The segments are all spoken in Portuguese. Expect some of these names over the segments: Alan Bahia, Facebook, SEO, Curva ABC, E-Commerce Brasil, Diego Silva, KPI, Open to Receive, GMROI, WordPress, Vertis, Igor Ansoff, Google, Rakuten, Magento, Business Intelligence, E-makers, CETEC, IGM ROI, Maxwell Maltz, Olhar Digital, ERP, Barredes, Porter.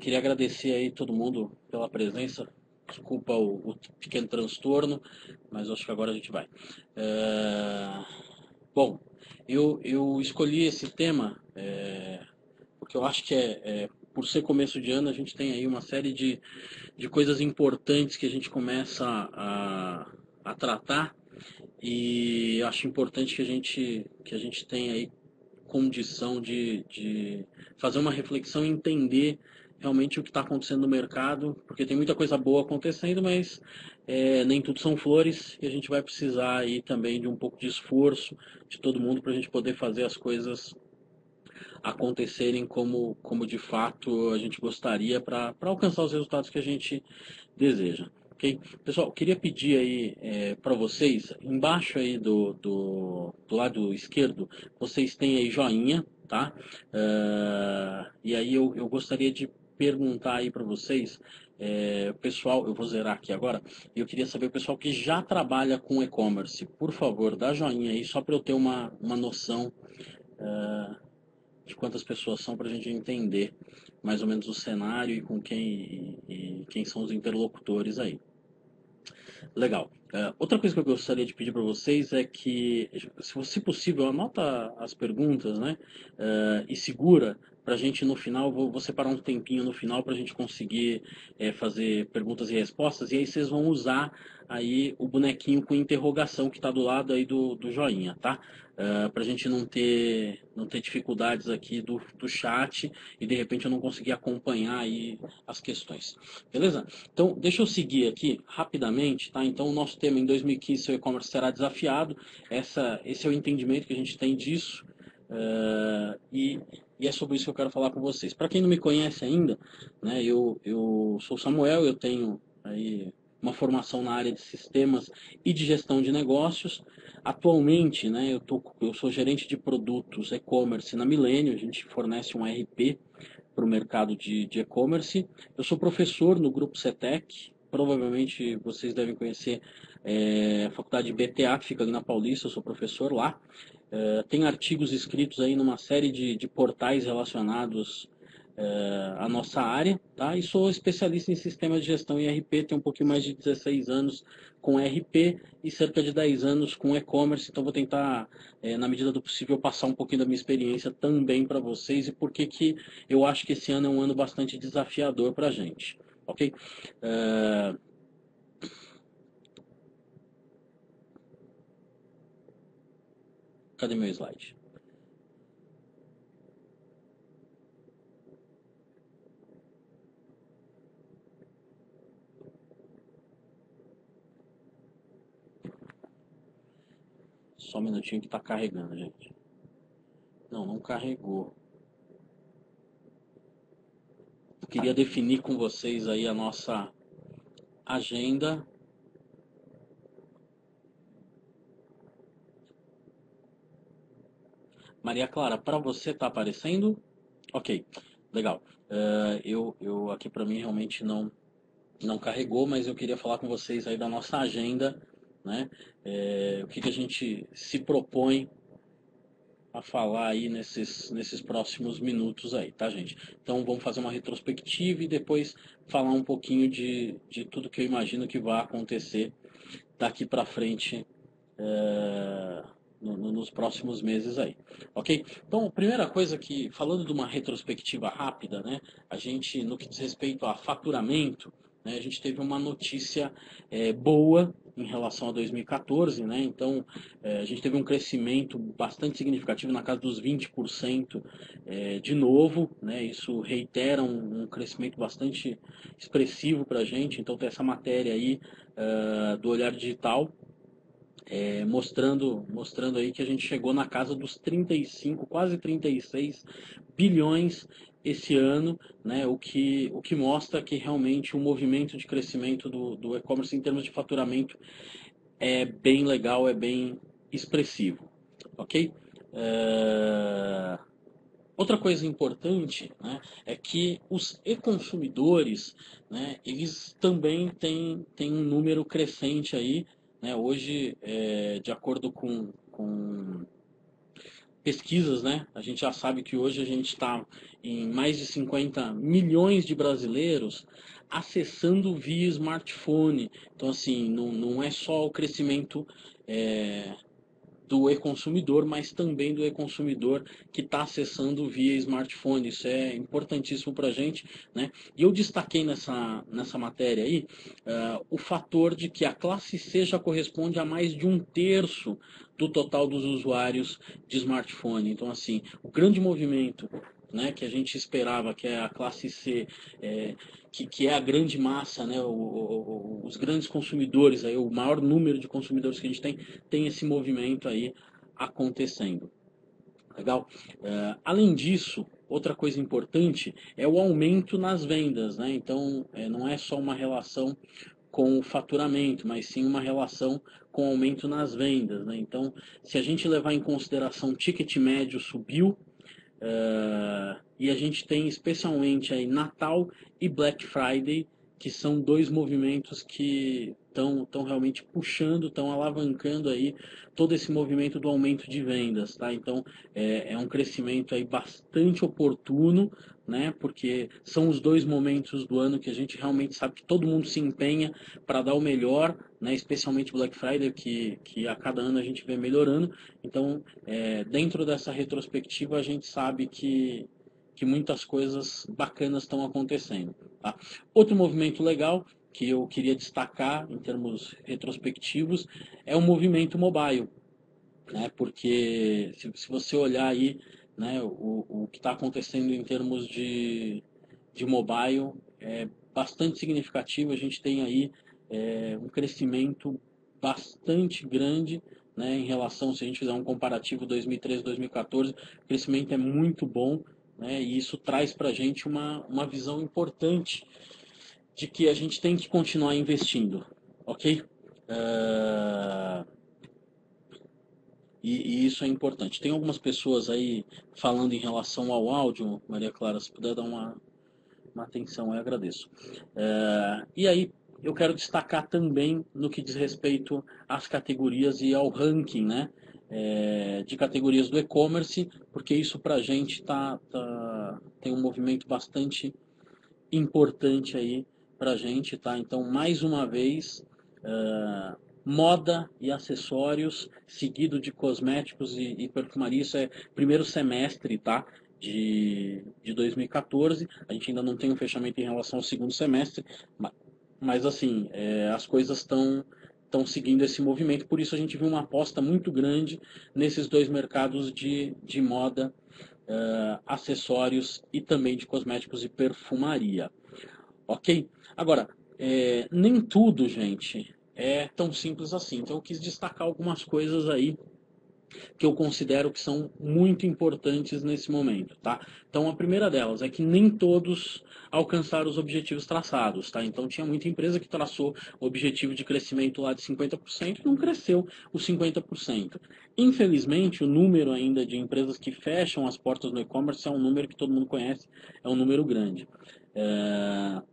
Queria agradecer aí todo mundo pela presença. Desculpa o pequeno transtorno, mas acho que agora a gente vai. Bom, eu escolhi esse tema porque eu acho que por ser começo de ano, a gente tem aí uma série de coisas importantes que a gente começa a tratar, e acho importante que a gente tenha aí condição de fazer uma reflexão e entender realmente o que está acontecendo no mercado, porque tem muita coisa boa acontecendo, mas nem tudo são flores, e a gente vai precisar aí também de um pouco de esforço de todo mundo para a gente poder fazer as coisas acontecerem como de fato a gente gostaria, para alcançar os resultados que a gente deseja. Okay? Pessoal, queria pedir aí para vocês, embaixo aí do lado esquerdo, vocês têm aí joinha, tá? E aí eu gostaria de perguntar aí para vocês, pessoal, eu vou zerar aqui agora, eu queria saber o pessoal que já trabalha com e-commerce, por favor, dá joinha aí, só para eu ter uma noção de quantas pessoas são, para a gente entender mais ou menos o cenário e com quem são os interlocutores aí. Legal. Outra coisa que eu gostaria de pedir para vocês é que, se você possível, anota as perguntas, né? E segura para a gente no final. Vou separar um tempinho no final para a gente conseguir fazer perguntas e respostas. E aí vocês vão usar aí o bonequinho com interrogação que está do lado aí do joinha, tá? Para a gente não ter dificuldades aqui do chat e de repente eu não conseguir acompanhar aí as questões. Beleza? Então, deixa eu seguir aqui rapidamente, tá? Então, o nosso tema em 2015, seu e-commerce será desafiado. Esse é o entendimento que a gente tem disso. E é sobre isso que eu quero falar com vocês. Para quem não me conhece ainda, né, eu sou o Samuel, eu tenho aí uma formação na área de sistemas e de gestão de negócios. Atualmente, né, eu sou gerente de produtos e-commerce na Millennium, a gente fornece um ERP para o mercado de e-commerce. Eu sou professor no grupo CETEC, provavelmente vocês devem conhecer a faculdade BTA, que fica ali na Paulista, eu sou professor lá. Tem artigos escritos aí numa série de portais relacionados a nossa área, tá? E sou especialista em sistemas de gestão e ERP, tenho um pouquinho mais de 16 anos com ERP e cerca de 10 anos com e-commerce, então vou tentar, na medida do possível, passar um pouquinho da minha experiência também para vocês e por que eu acho que esse ano é um ano bastante desafiador para a gente, ok? Cadê meu slide? Só um minutinho que está carregando, gente. Não carregou. Eu queria definir com vocês aí a nossa agenda. Maria Clara, para você está aparecendo? Ok, legal. Eu aqui para mim realmente não carregou, mas eu queria falar com vocês aí da nossa agenda, né? O que a gente se propõe a falar aí nesses próximos minutos aí, tá, gente? Então vamos fazer uma retrospectiva e depois falar um pouquinho de tudo que eu imagino que vai acontecer daqui para frente nos próximos meses aí, ok? Então, a primeira coisa que, falando de uma retrospectiva rápida, né? A gente, no que diz respeito a faturamento, né, a gente teve uma notícia boa em relação a 2014, né? Então, a gente teve um crescimento bastante significativo, na casa dos 20% de novo, né? Isso reitera um crescimento bastante expressivo para a gente. Então, tem essa matéria aí do Olhar Digital, mostrando aí que a gente chegou na casa dos 35, quase 36 bilhões esse ano, né? O que mostra que realmente o movimento de crescimento do e-commerce em termos de faturamento é bem legal, é bem expressivo, ok? Outra coisa importante, né, é que os e-consumidores, né, eles também têm um número crescente aí, né? Hoje, de acordo com pesquisas, né? A gente já sabe que hoje a gente está em mais de 50 milhões de brasileiros acessando via smartphone. Então, assim, não é só o crescimento do e-consumidor, mas também do e-consumidor que está acessando via smartphone. Isso é importantíssimo para a gente, né? E eu destaquei nessa matéria aí o fator de que a classe C já corresponde a mais de 1/3 do total dos usuários de smartphone. Então, assim, o grande movimento, né, que a gente esperava, que é a classe C, que é a grande massa, né, os grandes consumidores, aí, o maior número de consumidores que a gente tem esse movimento aí acontecendo. Legal? Além disso, outra coisa importante é o aumento nas vendas, né? Então, não é só uma relação com o faturamento, mas sim uma relação com aumento nas vendas, né? Então, se a gente levar em consideração o ticket médio subiu, e a gente tem especialmente aí Natal e Black Friday, que são dois movimentos que estão realmente puxando, estão alavancando aí todo esse movimento do aumento de vendas, tá? Então, é um crescimento aí bastante oportuno, né? Porque são os dois momentos do ano que a gente realmente sabe que todo mundo se empenha para dar o melhor, né? Especialmente Black Friday, que a cada ano a gente vê melhorando. Então, dentro dessa retrospectiva, a gente sabe que muitas coisas bacanas estão acontecendo, tá? Outro movimento legal que eu queria destacar em termos retrospectivos é o movimento mobile, né? Porque se você olhar aí, né, o que está acontecendo em termos de mobile é bastante significativo. A gente tem aí um crescimento bastante grande, né, em relação, se a gente fizer um comparativo 2013-2014, o crescimento é muito bom, né, e isso traz para a gente uma visão importante de que a gente tem que continuar investindo, ok? E isso é importante. Tem algumas pessoas aí falando em relação ao áudio, Maria Clara, se puder dar uma atenção, eu agradeço. E aí eu quero destacar também no que diz respeito às categorias e ao ranking, né? De categorias do e-commerce, porque isso para a gente tem um movimento bastante importante aí para a gente, tá? Então, mais uma vez, moda e acessórios, seguido de cosméticos e perfumaria. Isso é primeiro semestre, tá? De 2014, a gente ainda não tem um fechamento em relação ao segundo semestre, mas assim, as coisas estão seguindo esse movimento, por isso a gente viu uma aposta muito grande nesses dois mercados de moda, acessórios e também de cosméticos e perfumaria. Ok? Agora, nem tudo, gente, é tão simples assim. Então eu quis destacar algumas coisas aí que eu considero que são muito importantes nesse momento, tá? Então, a primeira delas é que nem todos alcançaram os objetivos traçados, tá? Então, tinha muita empresa que traçou o objetivo de crescimento lá de 50% e não cresceu os 50%. Infelizmente, o número ainda de empresas que fecham as portas no e-commerce é um número que todo mundo conhece, é um número grande.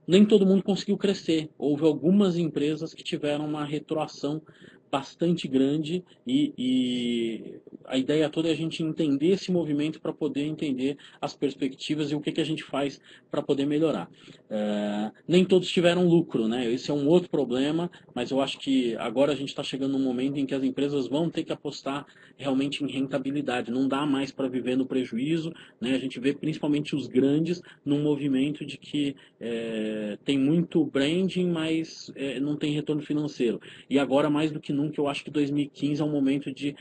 Nem todo mundo conseguiu crescer. Houve algumas empresas que tiveram uma retroação bastante grande e a ideia toda é a gente entender esse movimento para poder entender as perspectivas e o que a gente faz para poder melhorar. Nem todos tiveram lucro, né? Esse é um outro problema, mas eu acho que agora a gente está chegando num momento em que as empresas vão ter que apostar realmente em rentabilidade. Não dá mais para viver no prejuízo, né? A gente vê principalmente os grandes num movimento de que tem muito branding, mas não tem retorno financeiro. E agora, mais do que nunca, eu acho que 2015 é um momento de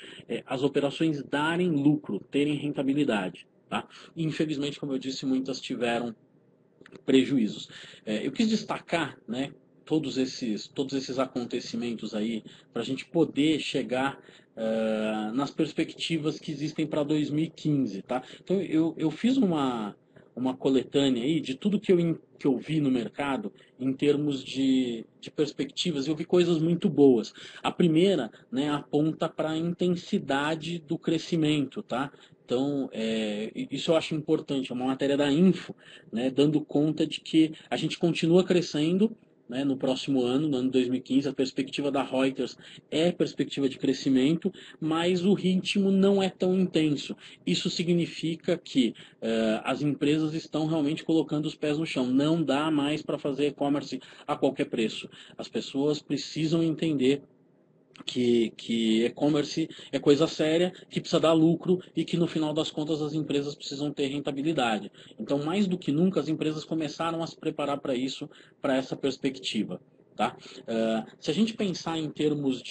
as operações darem lucro, terem rentabilidade, tá? Infelizmente, como eu disse, muitas tiveram prejuízos. Eu quis destacar, né, todos esses acontecimentos aí para a gente poder chegar nas perspectivas que existem para 2015, tá? Então, eu fiz uma coletânea aí de tudo que eu vi no mercado em termos de perspectivas. Eu vi coisas muito boas. A primeira, né, aponta para a intensidade do crescimento, tá? Então, isso eu acho importante. É uma matéria da Info, né, dando conta de que a gente continua crescendo, né, no próximo ano, no ano 2015, a perspectiva da Reuters é perspectiva de crescimento, mas o ritmo não é tão intenso. Isso significa que as empresas estão realmente colocando os pés no chão. Não dá mais para fazer e-commerce a qualquer preço. As pessoas precisam entender que e-commerce é coisa séria, que precisa dar lucro e que no final das contas as empresas precisam ter rentabilidade. Então, mais do que nunca, as empresas começaram a se preparar para isso, para essa perspectiva. Tá? Se a gente pensar em termos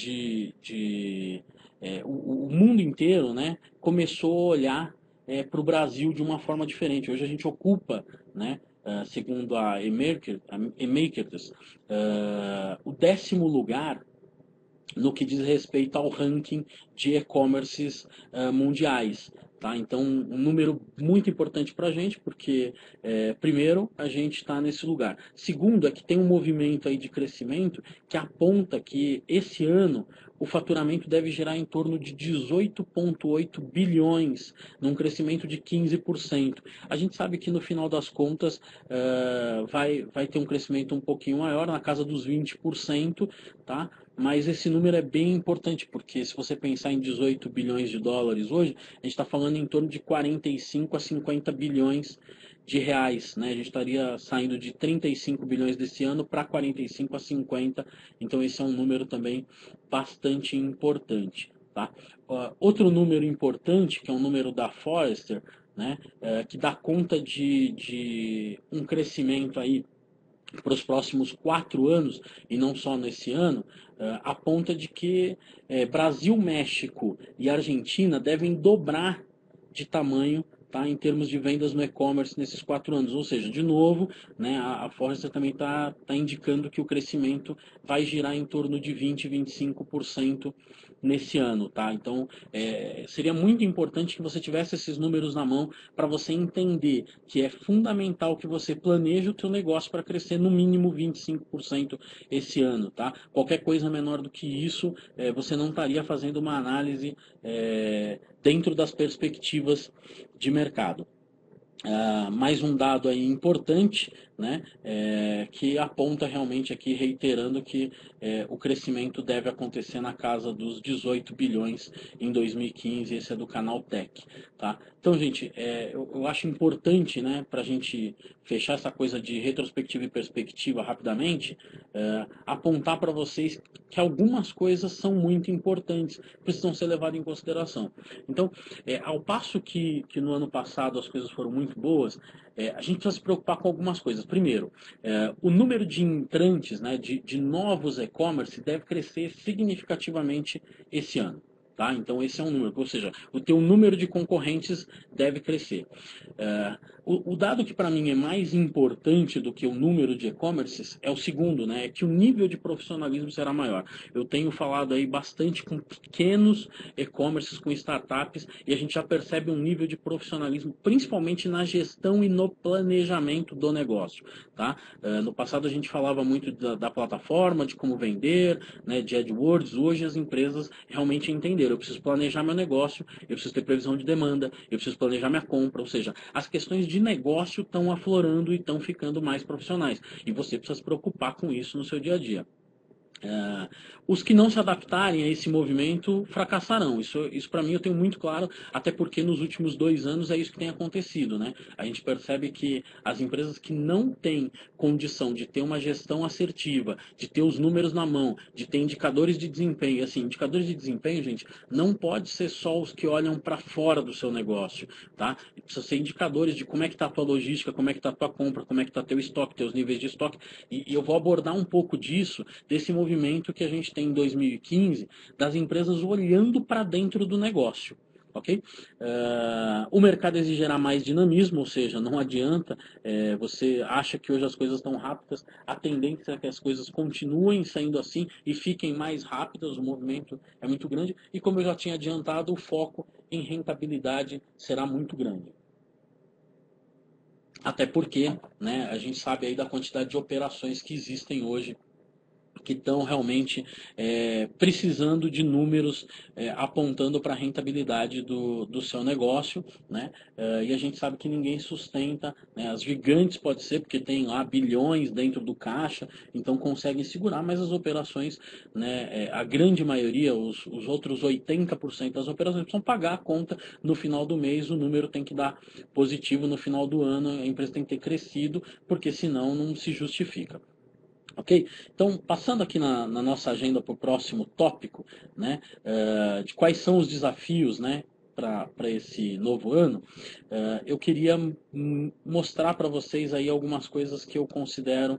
o mundo inteiro, né, começou a olhar para o Brasil de uma forma diferente. Hoje a gente ocupa, né, segundo a E-Makers, o 10º lugar no que diz respeito ao ranking de e-commerces mundiais. Tá? Então, um número muito importante para a gente, porque, primeiro, a gente está nesse lugar. Segundo, é que tem um movimento aí de crescimento que aponta que, esse ano, o faturamento deve gerar em torno de 18,8 bilhões, num crescimento de 15%. A gente sabe que, no final das contas, vai ter um crescimento um pouquinho maior, na casa dos 20%, tá? Mas esse número é bem importante, porque se você pensar em 18 bilhões de dólares hoje, a gente está falando em torno de 45 a 50 bilhões de reais, né? A gente estaria saindo de 35 bilhões desse ano para 45 a 50, então esse é um número também bastante importante. Tá? Outro número importante, que é o número da Forrester, né? Que dá conta de um crescimento aí para os próximos 4 anos, e não só nesse ano, aponta de que Brasil, México e Argentina devem dobrar de tamanho, tá, em termos de vendas no e-commerce nesses 4 anos. Ou seja, de novo, né, a Forrester também está indicando que o crescimento vai girar em torno de 20%, 25% nesse ano. Tá? Então, seria muito importante que você tivesse esses números na mão para você entender que é fundamental que você planeje o teu negócio para crescer no mínimo 25% esse ano. Tá? Qualquer coisa menor do que isso, você não estaria fazendo uma análise dentro das perspectivas de mercado. Mais um dado aí importante, né, que aponta realmente aqui, reiterando que o crescimento deve acontecer na casa dos 18 bilhões em 2015, esse é do Canaltech. Tá? Então, gente, eu acho importante, né, para a gente fechar essa coisa de retrospectiva e perspectiva rapidamente, apontar para vocês que algumas coisas são muito importantes, precisam ser levadas em consideração. Então, ao passo que no ano passado as coisas foram muito boas, a gente precisa se preocupar com algumas coisas. Primeiro, o número de entrantes, né, de novos e-commerce deve crescer significativamente esse ano. Tá? Então, esse é um número, ou seja, o teu número de concorrentes deve crescer. O dado que para mim é mais importante do que o número de e-commerces é o segundo, né? É que o nível de profissionalismo será maior. Eu tenho falado aí bastante com pequenos e-commerces, com startups, e a gente já percebe um nível de profissionalismo, principalmente na gestão e no planejamento do negócio. Tá? No passado a gente falava muito da plataforma, de como vender, né, de AdWords. Hoje as empresas realmente entenderam. Eu preciso planejar meu negócio, eu preciso ter previsão de demanda, eu preciso planejar minha compra, ou seja, as questões de negócio estão aflorando e estão ficando mais profissionais. E você precisa se preocupar com isso no seu dia a dia. Os que não se adaptarem a esse movimento fracassarão. Isso para mim eu tenho muito claro, até porque nos últimos 2 anos é isso que tem acontecido, né? A gente percebe que as empresas que não têm condição de ter uma gestão assertiva, de ter os números na mão, de ter indicadores de desempenho, assim, indicadores de desempenho, gente, não pode ser só os que olham para fora do seu negócio, tá? Precisa ser indicadores de como é que está a tua logística, como é que está a tua compra, como é que está teu estoque, teus níveis de estoque, e eu vou abordar um pouco disso, desse movimento que a gente tem em 2015 das empresas olhando para dentro do negócio. Okay? O mercado exigirá mais dinamismo, ou seja, não adianta, você acha que hoje as coisas estão rápidas, a tendência é que as coisas continuem saindo assim e fiquem mais rápidas, o movimento é muito grande e, como eu já tinha adiantado, o foco em rentabilidade será muito grande. Até porque, né, a gente sabe aí da quantidade de operações que existem hoje que estão realmente precisando de números apontando para a rentabilidade do seu negócio, né? E a gente sabe que ninguém sustenta, né? As gigantes pode ser, porque tem lá bilhões dentro do caixa, então conseguem segurar, mas as operações, né, a grande maioria, os outros 80% das operações precisam pagar a conta no final do mês, o número tem que dar positivo no final do ano, a empresa tem que ter crescido, porque senão não se justifica. Ok? Então, passando aqui na nossa agenda para o próximo tópico, né, de quais são os desafios, né, para esse novo ano, eu queria mostrar para vocês aí algumas coisas que eu considero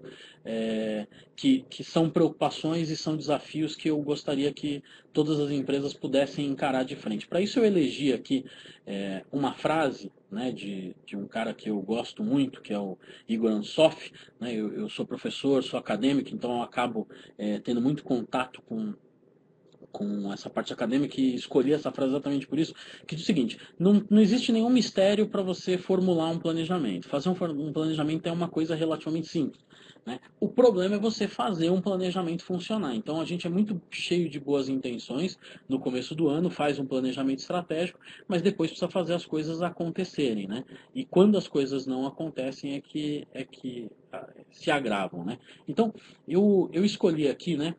que são preocupações e são desafios que eu gostaria que todas as empresas pudessem encarar de frente. Para isso eu elegi aqui uma frase, né, de um cara que eu gosto muito, que é o Igor Ansoff, né? Eu sou professor, sou acadêmico, então eu acabo tendo muito contato com essa parte acadêmica e escolhi essa frase exatamente por isso, que diz o seguinte: não existe nenhum mistério para você formular um planejamento. Fazer um planejamento é uma coisa relativamente simples, né? O problema é você fazer um planejamento funcionar. Então a gente é muito cheio de boas intenções no começo do ano, faz um planejamento estratégico, mas depois precisa fazer as coisas acontecerem, né? E quando as coisas não acontecem é que se agravam, né? Então eu escolhi aqui, né,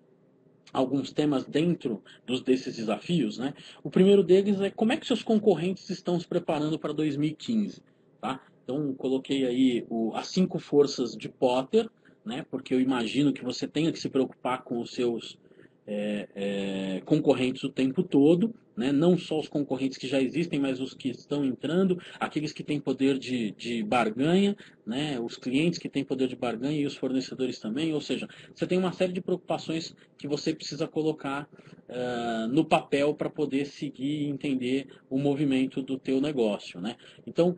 alguns temas dentro desses desafios, né? O primeiro deles é como é que seus concorrentes estão se preparando para 2015, tá? Então, coloquei aí as 5 forças de Porter, né? Porque eu imagino que você tenha que se preocupar com os seus concorrentes o tempo todo, né? Não só os concorrentes que já existem, mas os que estão entrando, aqueles que têm poder de barganha, né? Os clientes que têm poder de barganha e os fornecedores também. Ou seja, você tem uma série de preocupações que você precisa colocar no papel para poder seguir e entender o movimento do teu negócio, né? Então,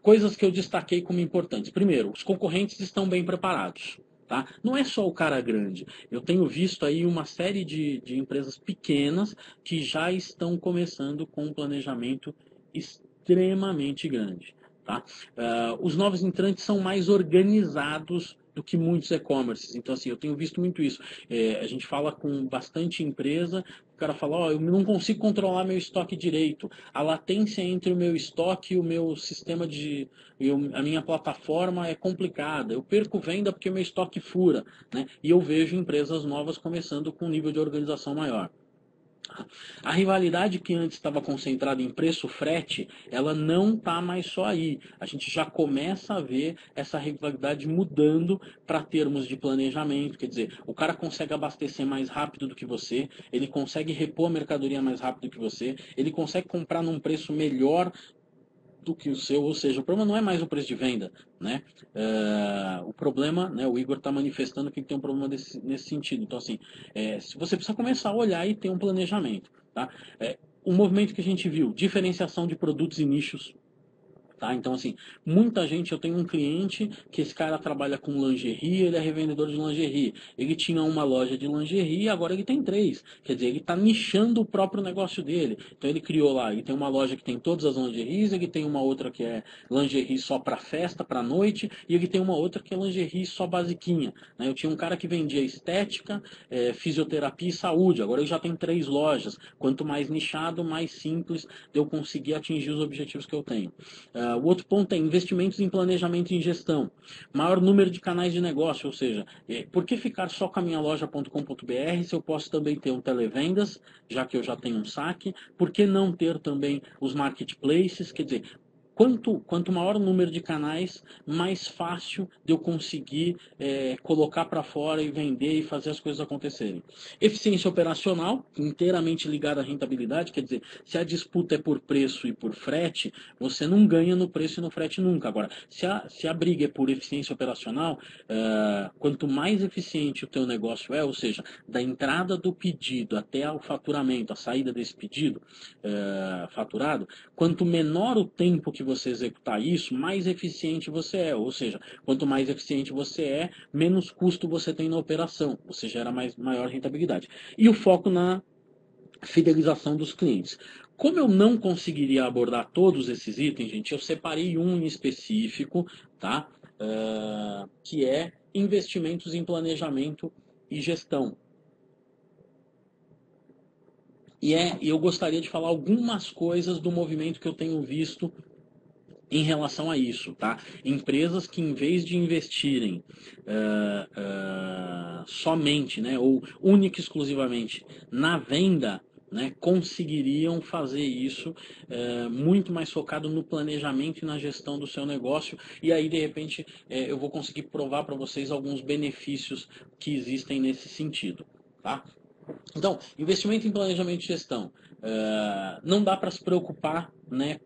coisas que eu destaquei como importantes. Primeiro, os concorrentes estão bem preparados, tá? Não é só o cara grande. Eu tenho visto aí uma série de empresas pequenas que já estão começando com um planejamento extremamente grande, tá? Os novos entrantes são mais organizados do que muitos e-commerces. Então, assim, eu tenho visto muito isso. A gente fala com bastante empresa, o cara fala, ó, eu não consigo controlar meu estoque direito. A latência entre o meu estoque e o meu sistema a minha plataforma é complicada. Eu perco venda porque meu estoque fura, né? E eu vejo empresas novas começando com um nível de organização maior. A rivalidade que antes estava concentrada em preço, frete, ela não está mais só aí. A gente já começa a ver essa rivalidade mudando para termos de planejamento. Quer dizer, o cara consegue abastecer mais rápido do que você, ele consegue repor a mercadoria mais rápido do que você, ele consegue comprar num preço melhor do que o seu, ou seja, o problema não é mais o preço de venda, né? O problema, né, o Igor está manifestando que tem um problema nesse sentido. Então, assim, você precisa começar a olhar e ter um planejamento, tá? Um movimento que a gente viu, diferenciação de produtos e nichos, tá? Então, assim, muita gente, eu tenho um cliente que esse cara trabalha com lingerie, ele é revendedor de lingerie. Ele tinha uma loja de lingerie, agora ele tem 3. Quer dizer, ele está nichando o próprio negócio dele. Então, ele criou lá, ele tem uma loja que tem todas as lingeries, ele tem uma outra que é lingerie só para festa, para noite, e ele tem uma outra que é lingerie só basiquinha, né? Eu tinha um cara que vendia estética, fisioterapia e saúde. Agora ele já tem 3 lojas. Quanto mais nichado, mais simples de eu conseguir atingir os objetivos que eu tenho. O outro ponto é investimentos em planejamento e em gestão. Maior número de canais de negócio, ou seja, por que ficar só com a minha loja.com.br se eu posso também ter um televendas, já que eu já tenho um saque? Por que não ter também os marketplaces? Quer dizer, quanto maior o número de canais, mais fácil de eu conseguir colocar para fora e vender e fazer as coisas acontecerem. Eficiência operacional, inteiramente ligada à rentabilidade, quer dizer, se a disputa é por preço e por frete, você não ganha no preço e no frete nunca. Agora, se a briga é por eficiência operacional, quanto mais eficiente o teu negócio é, ou seja, da entrada do pedido até o faturamento, a saída desse pedido faturado, quanto menor o tempo que você executar isso, mais eficiente você é. Ou seja, quanto mais eficiente você é, menos custo você tem na operação. Você gera maior rentabilidade. E o foco na fidelização dos clientes. Como eu não conseguiria abordar todos esses itens, gente, eu separei um em específico, tá? Que é investimentos em planejamento e gestão. E eu gostaria de falar algumas coisas do movimento que eu tenho visto em relação a isso, tá? Empresas que, em vez de investirem somente, né, ou única e exclusivamente na venda, né, conseguiriam fazer isso muito mais focado no planejamento e na gestão do seu negócio. E aí, de repente, eu vou conseguir provar para vocês alguns benefícios que existem nesse sentido, tá? Então, investimento em planejamento e gestão. Não dá para se preocupar, né,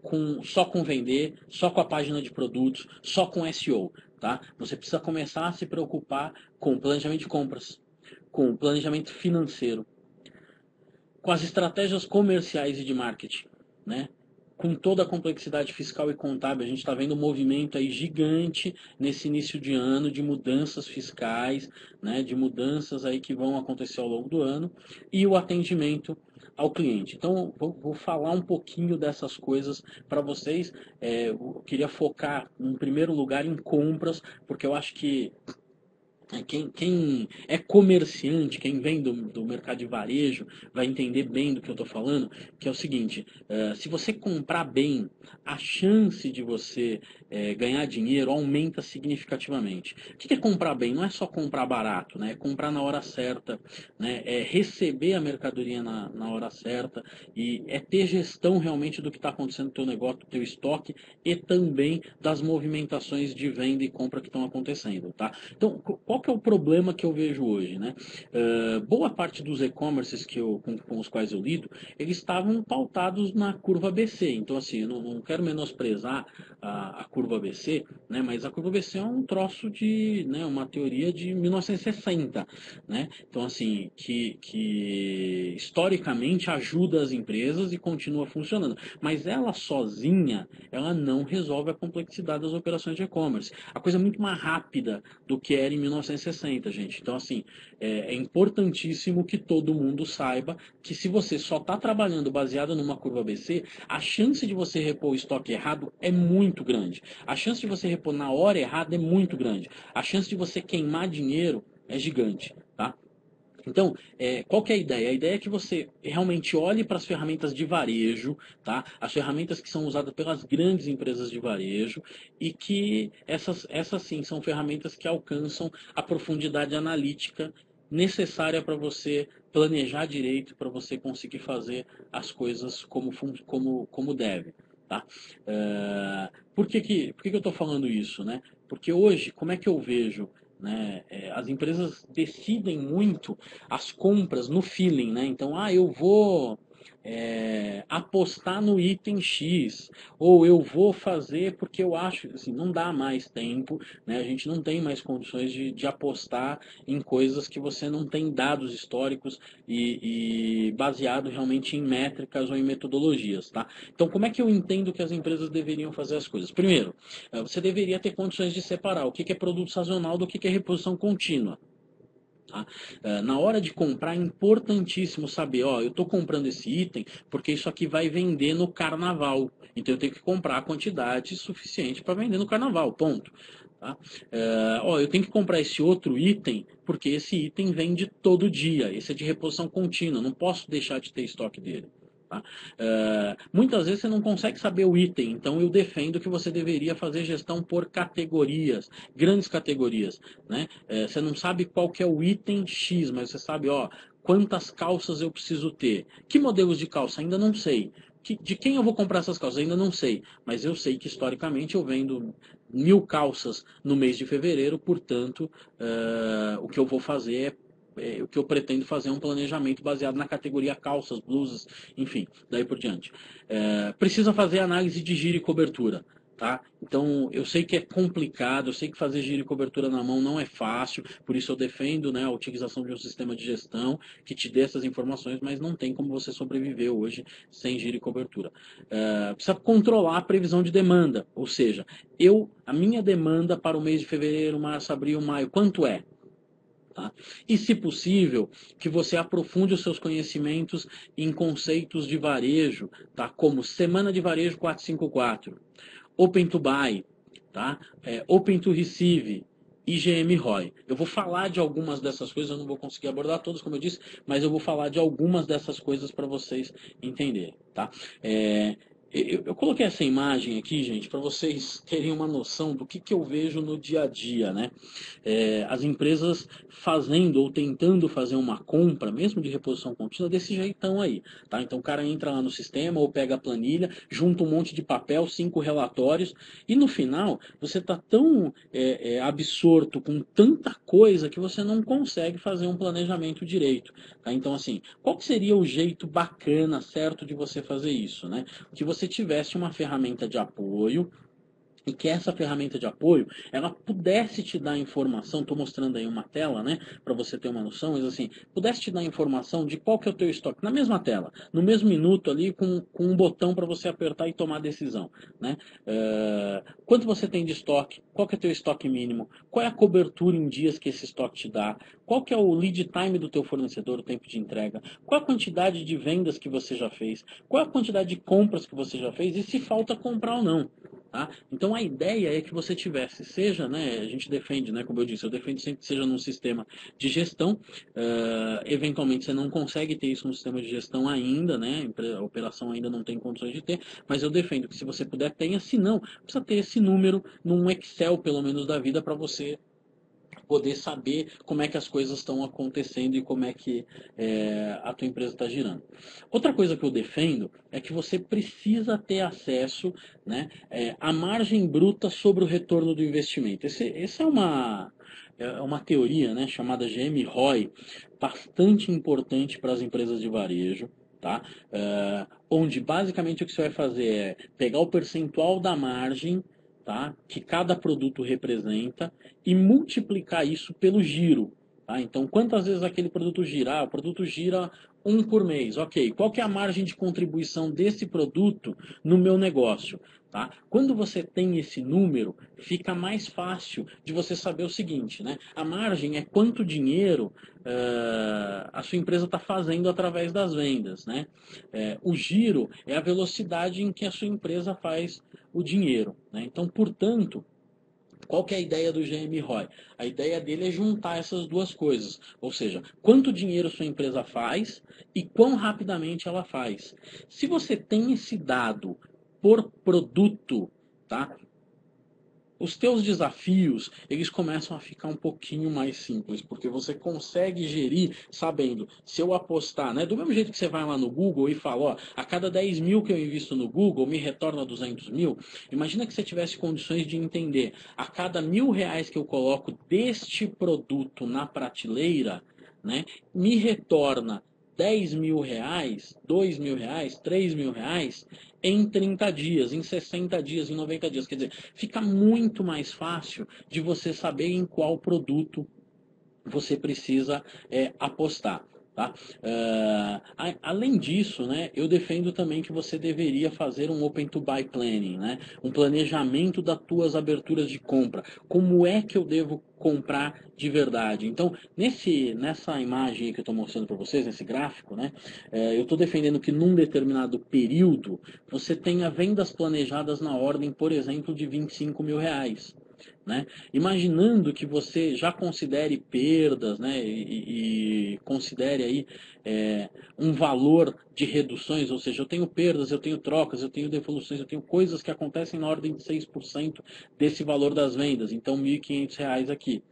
só com vender, só com a página de produtos, só com SEO. Tá? Você precisa começar a se preocupar com planejamento de compras, com planejamento financeiro, com as estratégias comerciais e de marketing, né? Com toda a complexidade fiscal e contábil. A gente está vendo um movimento aí gigante nesse início de ano de mudanças fiscais, né, de mudanças aí que vão acontecer ao longo do ano, e o atendimento ao cliente. Então, vou falar um pouquinho dessas coisas para vocês. Eu queria focar, em primeiro lugar, em compras, porque eu acho que quem é comerciante, quem vem do mercado de varejo, vai entender bem do que eu estou falando, que é o seguinte: se você comprar bem, a chance de você ganhar dinheiro aumenta significativamente. O que é comprar bem? Não é só comprar barato, né? É comprar na hora certa, né? É receber a mercadoria na hora certa, e é ter gestão realmente do que está acontecendo no teu negócio, do teu estoque, e também das movimentações de venda e compra que estão acontecendo, tá? Então, qual que é o problema que eu vejo hoje, né? Boa parte dos e-commerces com os quais eu lido, eles estavam pautados na curva ABC. Então, assim, eu não quero menosprezar a curva ABC, né? Mas a curva ABC é um troço de, né, uma teoria de 1960, né? Então, assim, que historicamente ajuda as empresas e continua funcionando. Mas ela sozinha, ela não resolve a complexidade das operações de e-commerce. A coisa é muito mais rápida do que era em 1960, gente. Então, assim, é importantíssimo que todo mundo saiba que, se você só está trabalhando baseado numa curva ABC, a chance de você repor o estoque errado é muito grande. A chance de você repor na hora errada é muito grande. A chance de você queimar dinheiro é gigante, tá? Então, qual que é a ideia? A ideia é que você realmente olhe para as ferramentas de varejo, tá? As ferramentas que são usadas pelas grandes empresas de varejo, e que essas sim são ferramentas que alcançam a profundidade analítica necessária para você planejar direito, para você conseguir fazer as coisas como deve. Tá? Por que eu estou falando isso, né? Porque hoje, como é que eu vejo, né? As empresas decidem muito as compras no feeling, né? Então, eu vou apostar no item X, ou eu vou fazer porque eu acho, assim, não dá mais tempo, né? A gente não tem mais condições de apostar em coisas que você não tem dados históricos e baseado realmente em métricas ou em metodologias, tá? Então, como é que eu entendo que as empresas deveriam fazer as coisas? Primeiro, você deveria ter condições de separar o que é produto sazonal do que é reposição contínua. Tá? Na hora de comprar, é importantíssimo saber, eu estou comprando esse item porque isso aqui vai vender no carnaval, então eu tenho que comprar a quantidade suficiente para vender no carnaval, ponto. Tá? Eu tenho que comprar esse outro item porque esse item vende todo dia, esse é de reposição contínua, não posso deixar de ter estoque dele. Tá? Muitas vezes você não consegue saber o item, então eu defendo que você deveria fazer gestão por categorias, grandes categorias, né? Você não sabe qual que é o item X, mas você sabe, quantas calças eu preciso ter, que modelos de calça ainda não sei, de quem eu vou comprar essas calças ainda não sei, mas eu sei que historicamente eu vendo 1000 calças no mês de fevereiro, portanto o que eu vou fazer o que eu pretendo fazer é um planejamento baseado na categoria calças, blusas, enfim, daí por diante. Precisa fazer análise de giro e cobertura, tá? Então, eu sei que é complicado, eu sei que fazer giro e cobertura na mão não é fácil, por isso eu defendo, né, a utilização de um sistema de gestão que te dê essas informações, mas não tem como você sobreviver hoje sem giro e cobertura. Precisa controlar a previsão de demanda, ou seja, a minha demanda para o mês de fevereiro, março, abril, maio, quanto é? Tá? E, se possível, que você aprofunde os seus conhecimentos em conceitos de varejo, tá? Como Semana de Varejo 454, Open to Buy, tá? Open to Receive, IGM ROI. Eu vou falar de algumas dessas coisas, eu não vou conseguir abordar todas, como eu disse, mas eu vou falar de algumas dessas coisas para vocês entenderem, tá? Eu coloquei essa imagem aqui, gente, para vocês terem uma noção do que eu vejo no dia a dia, né? As empresas fazendo ou tentando fazer uma compra, mesmo de reposição contínua, desse jeitão aí, tá? Então o cara entra lá no sistema ou pega a planilha, junta um monte de papel, 5 relatórios, e no final você tá tão absorto com tanta coisa que você não consegue fazer um planejamento direito, tá? Então, assim, qual que seria o jeito bacana, certo, de você fazer isso, né? Que você tivesse uma ferramenta de apoio e que essa ferramenta de apoio, ela pudesse te dar informação, estou mostrando aí uma tela, né, para você ter uma noção, mas assim, pudesse te dar informação de qual que é o teu estoque, na mesma tela, no mesmo minuto ali, com um botão para você apertar e tomar decisão, né, quanto você tem de estoque, qual que é o teu estoque mínimo, qual é a cobertura em dias que esse estoque te dá, qual que é o lead time do teu fornecedor, o tempo de entrega, qual a quantidade de vendas que você já fez, qual a quantidade de compras que você já fez e se falta comprar ou não. Tá? Então a ideia é que você tivesse, seja, né, a gente defende, né, como eu disse, eu defendo sempre que seja num sistema de gestão, eventualmente você não consegue ter isso num sistema de gestão ainda, né, a operação ainda não tem condições de ter, mas eu defendo que se você puder tenha, se não, precisa ter esse número num Excel pelo menos da vida para você poder saber como é que as coisas estão acontecendo e como é que a tua empresa está girando. Outra coisa que eu defendo é que você precisa ter acesso, né, à margem bruta sobre o retorno do investimento. Essa é uma teoria, né, chamada GMROI, bastante importante para as empresas de varejo, tá? Onde basicamente o que você vai fazer é pegar o percentual da margem, tá, que cada produto representa e multiplicar isso pelo giro. Tá? Então, quantas vezes aquele produto girar? O produto gira um por mês. Ok, qual que é a margem de contribuição desse produto no meu negócio? Tá? Quando você tem esse número, fica mais fácil de você saber o seguinte, né? A margem é quanto dinheiro a sua empresa está fazendo através das vendas, né? O giro é a velocidade em que a sua empresa faz o dinheiro, né? Então, portanto, qual que é a ideia do GMROI? A ideia dele é juntar essas duas coisas, ou seja, quanto dinheiro sua empresa faz e quão rapidamente ela faz. Se você tem esse dado por produto, tá? Os teus desafios, eles começam a ficar um pouquinho mais simples, porque você consegue gerir sabendo, se eu apostar, né, do mesmo jeito que você vai lá no Google e fala, ó, a cada 10 mil que eu invisto no Google, me retorna 200 mil, imagina que você tivesse condições de entender, a cada R$1.000 que eu coloco deste produto na prateleira, né, me retorna R$10.000, R$2.000, R$3.000 em 30 dias, em 60 dias, em 90 dias. Quer dizer, fica muito mais fácil de você saber em qual produto você precisa apostar. Tá? Além disso, né, eu defendo também que você deveria fazer um Open to Buy Planning, né, um planejamento das tuas aberturas de compra. Como é que eu devo comprar de verdade? Então, nessa imagem que eu estou mostrando para vocês, nesse gráfico, né, eu estou defendendo que num determinado período você tenha vendas planejadas na ordem, por exemplo, de R$25.000. Né? Imaginando que você já considere perdas, né, e considere aí um valor de reduções, ou seja, eu tenho perdas, eu tenho trocas, eu tenho devoluções, eu tenho coisas que acontecem na ordem de 6% desse valor das vendas, então R$1.500 aqui.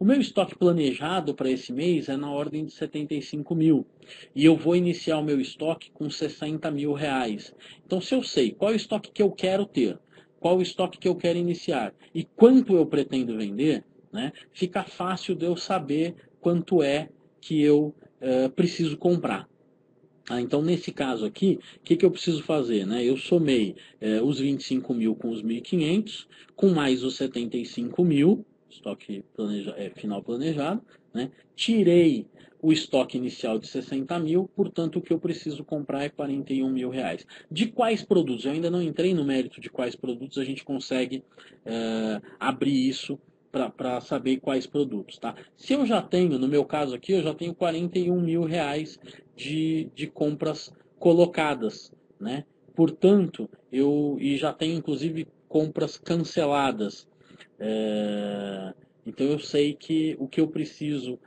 O meu estoque planejado para esse mês é na ordem de 75 mil e eu vou iniciar o meu estoque com 60 mil reais. Então, se eu sei qual é o estoque que eu quero ter, qual o estoque que eu quero iniciar e quanto eu pretendo vender, né, fica fácil de eu saber quanto é que eu preciso comprar. Ah, então, nesse caso aqui, o que eu preciso fazer? Né? Eu somei os 25 mil com os 1.500, com mais os 75 mil, estoque final planejado, né? Tirei o estoque inicial de 60 mil, portanto o que eu preciso comprar é R$41.000. De quais produtos? Eu ainda não entrei no mérito de quais produtos, a gente consegue abrir isso para saber quais produtos. Tá? Se eu já tenho, no meu caso aqui, eu já tenho R$41.000 de compras colocadas, né? Portanto, eu já tenho inclusive compras canceladas. Então eu sei que o que eu preciso,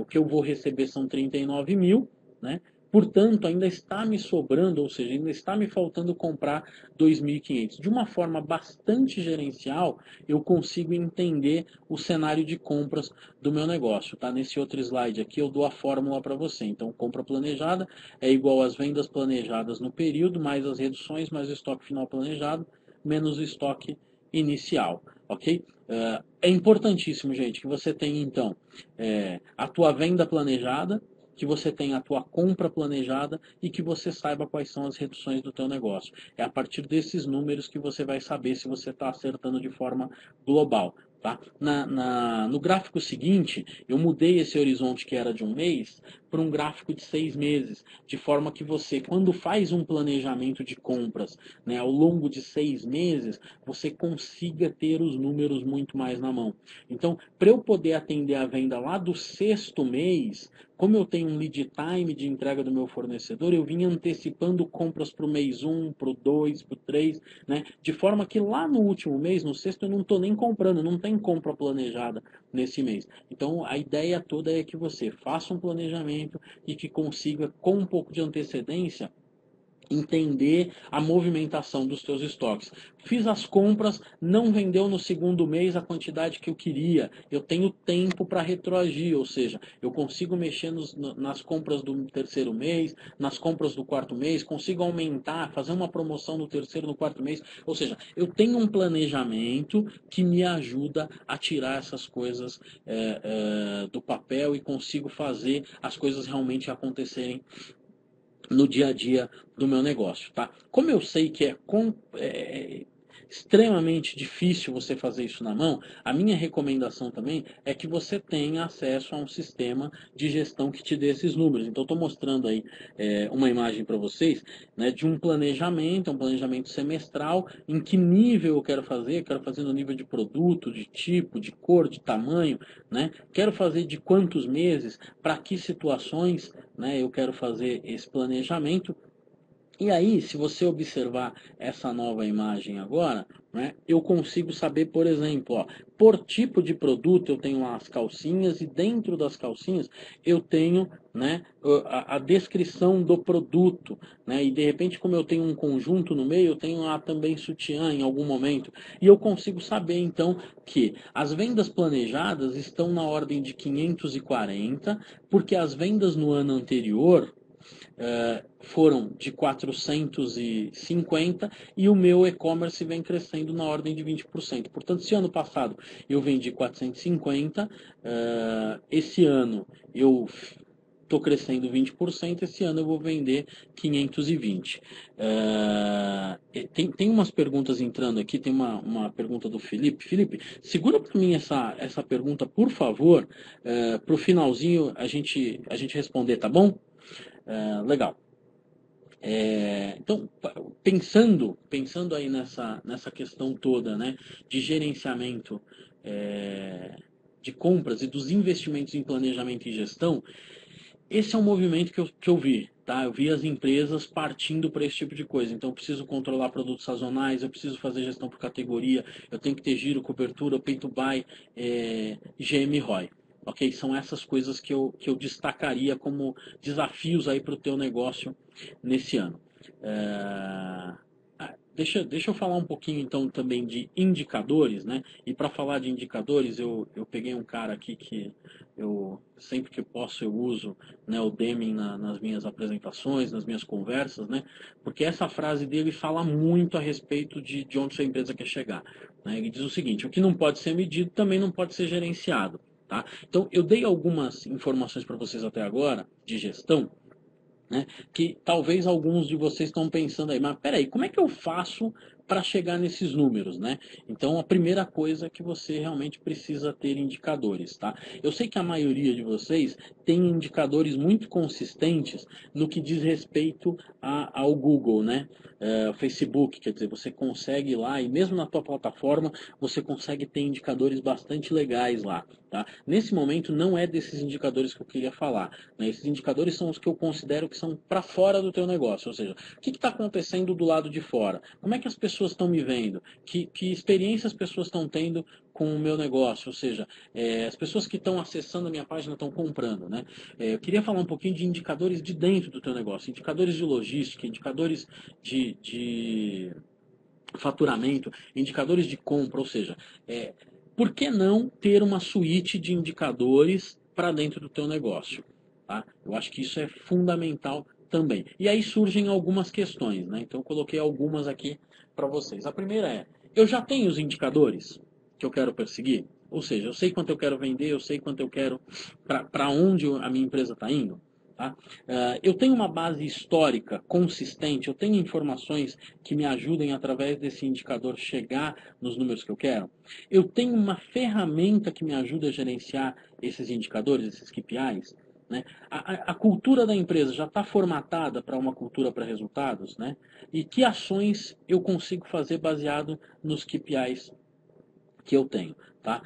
o que eu vou receber são 39 mil, né? Portanto, ainda está me sobrando, ou seja, ainda está me faltando comprar 2.500. De uma forma bastante gerencial, eu consigo entender o cenário de compras do meu negócio. Tá? Nesse outro slide aqui eu dou a fórmula para você. Então, compra planejada é igual às vendas planejadas no período, mais as reduções, mais o estoque final planejado, menos o estoque inicial. Ok? É importantíssimo, gente, que você tenha, então, a tua venda planejada, que você tenha a tua compra planejada e que você saiba quais são as reduções do teu negócio. É a partir desses números que você vai saber se você está acertando de forma global. Tá? No gráfico seguinte, eu mudei esse horizonte que era de um mês para um gráfico de 6 meses, de forma que você, quando faz um planejamento de compras, né, ao longo de 6 meses, você consiga ter os números muito mais na mão. Então, para eu poder atender a venda lá do 6º mês... como eu tenho um lead time de entrega do meu fornecedor, eu vim antecipando compras para o mês 1, para o 2, para o 3, né? De forma que lá no último mês, no 6º, eu não estou nem comprando, não tem compra planejada nesse mês. Então, a ideia toda é que você faça um planejamento e que consiga, com um pouco de antecedência, entender a movimentação dos seus estoques. Fiz as compras, não vendeu no 2º mês a quantidade que eu queria. Eu tenho tempo para retroagir, ou seja, eu consigo mexer nas compras do 3º mês, nas compras do 4º mês, consigo aumentar, fazer uma promoção no 3º, no 4º mês. Ou seja, eu tenho um planejamento que me ajuda a tirar essas coisas do papel e consigo fazer as coisas realmente acontecerem no dia a dia do meu negócio, tá? Como eu sei que é extremamente difícil você fazer isso na mão, a minha recomendação também é que você tenha acesso a um sistema de gestão que te dê esses números. Então, estou mostrando aí uma imagem para vocês, né, de um planejamento semestral, em que nível eu quero fazer. Eu quero fazer no nível de produto, de tipo, de cor, de tamanho, né? Quero fazer de quantos meses, para que situações, né, eu quero fazer esse planejamento. E aí, se você observar essa nova imagem agora, né, eu consigo saber, por exemplo, ó, por tipo de produto eu tenho lá as calcinhas, e dentro das calcinhas eu tenho, né, a descrição do produto, né, e de repente, como eu tenho um conjunto no meio, eu tenho lá também sutiã em algum momento, e eu consigo saber então que as vendas planejadas estão na ordem de 540, porque as vendas no ano anterior foram de 450 e o meu e-commerce vem crescendo na ordem de 20%. Portanto, se ano passado eu vendi 450, esse ano eu estou crescendo 20%, esse ano eu vou vender 520. Tem umas perguntas entrando aqui, tem uma pergunta do Felipe. Felipe, segura para mim essa pergunta, por favor, para o finalzinho a gente responder, tá bom? Legal. Então, pensando aí nessa questão toda, né, de gerenciamento de compras e dos investimentos em planejamento e gestão, esse é um movimento que eu vi. Tá? Eu vi as empresas partindo para esse tipo de coisa. Então, eu preciso controlar produtos sazonais, eu preciso fazer gestão por categoria, eu tenho que ter giro, cobertura, Open to Buy, IGM ROI. Ok? São essas coisas que eu destacaria como desafios aí para o teu negócio nesse ano. Deixa eu falar um pouquinho então também de indicadores, né? E para falar de indicadores, eu peguei um cara aqui que eu sempre que posso eu uso, né, o Deming nas minhas apresentações, nas minhas conversas, né? Porque essa frase dele fala muito a respeito de onde sua empresa quer chegar, né? Ele diz o seguinte: o que não pode ser medido também não pode ser gerenciado. Tá? Então, eu dei algumas informações para vocês até agora, de gestão, né, que talvez alguns de vocês estão pensando aí, mas peraí, como é que eu faço para chegar nesses números, né? Então, a primeira coisa é que você realmente precisa ter indicadores, tá? Eu sei que a maioria de vocês tem indicadores muito consistentes no que diz respeito ao Google, né? Facebook, quer dizer, você consegue ir lá e mesmo na tua plataforma, você consegue ter indicadores bastante legais lá, tá? Nesse momento, não é desses indicadores que eu queria falar, né? Esses indicadores são os que eu considero que são para fora do teu negócio, ou seja, o que está acontecendo do lado de fora? Como é que as pessoas pessoas estão me vendo, que experiência as pessoas estão tendo com o meu negócio, ou seja, as pessoas que estão acessando a minha página estão comprando, né? Eu queria falar um pouquinho de indicadores de dentro do teu negócio, indicadores de logística, indicadores de faturamento, indicadores de compra, ou seja, por que não ter uma suíte de indicadores para dentro do teu negócio? Tá? Eu acho que isso é fundamental também. E aí surgem algumas questões, né? Então eu coloquei algumas aqui para vocês. A primeira é, eu já tenho os indicadores que eu quero perseguir? Ou seja, eu sei quanto eu quero vender, eu sei quanto eu quero, para onde a minha empresa está indo. Tá? Eu tenho uma base histórica consistente, eu tenho informações que me ajudem através desse indicador chegar nos números que eu quero. Eu tenho uma ferramenta que me ajuda a gerenciar esses indicadores, esses KPIs. Né? A cultura da empresa já está formatada para uma cultura para resultados, né? E que ações eu consigo fazer baseado nos KPIs que eu tenho, tá?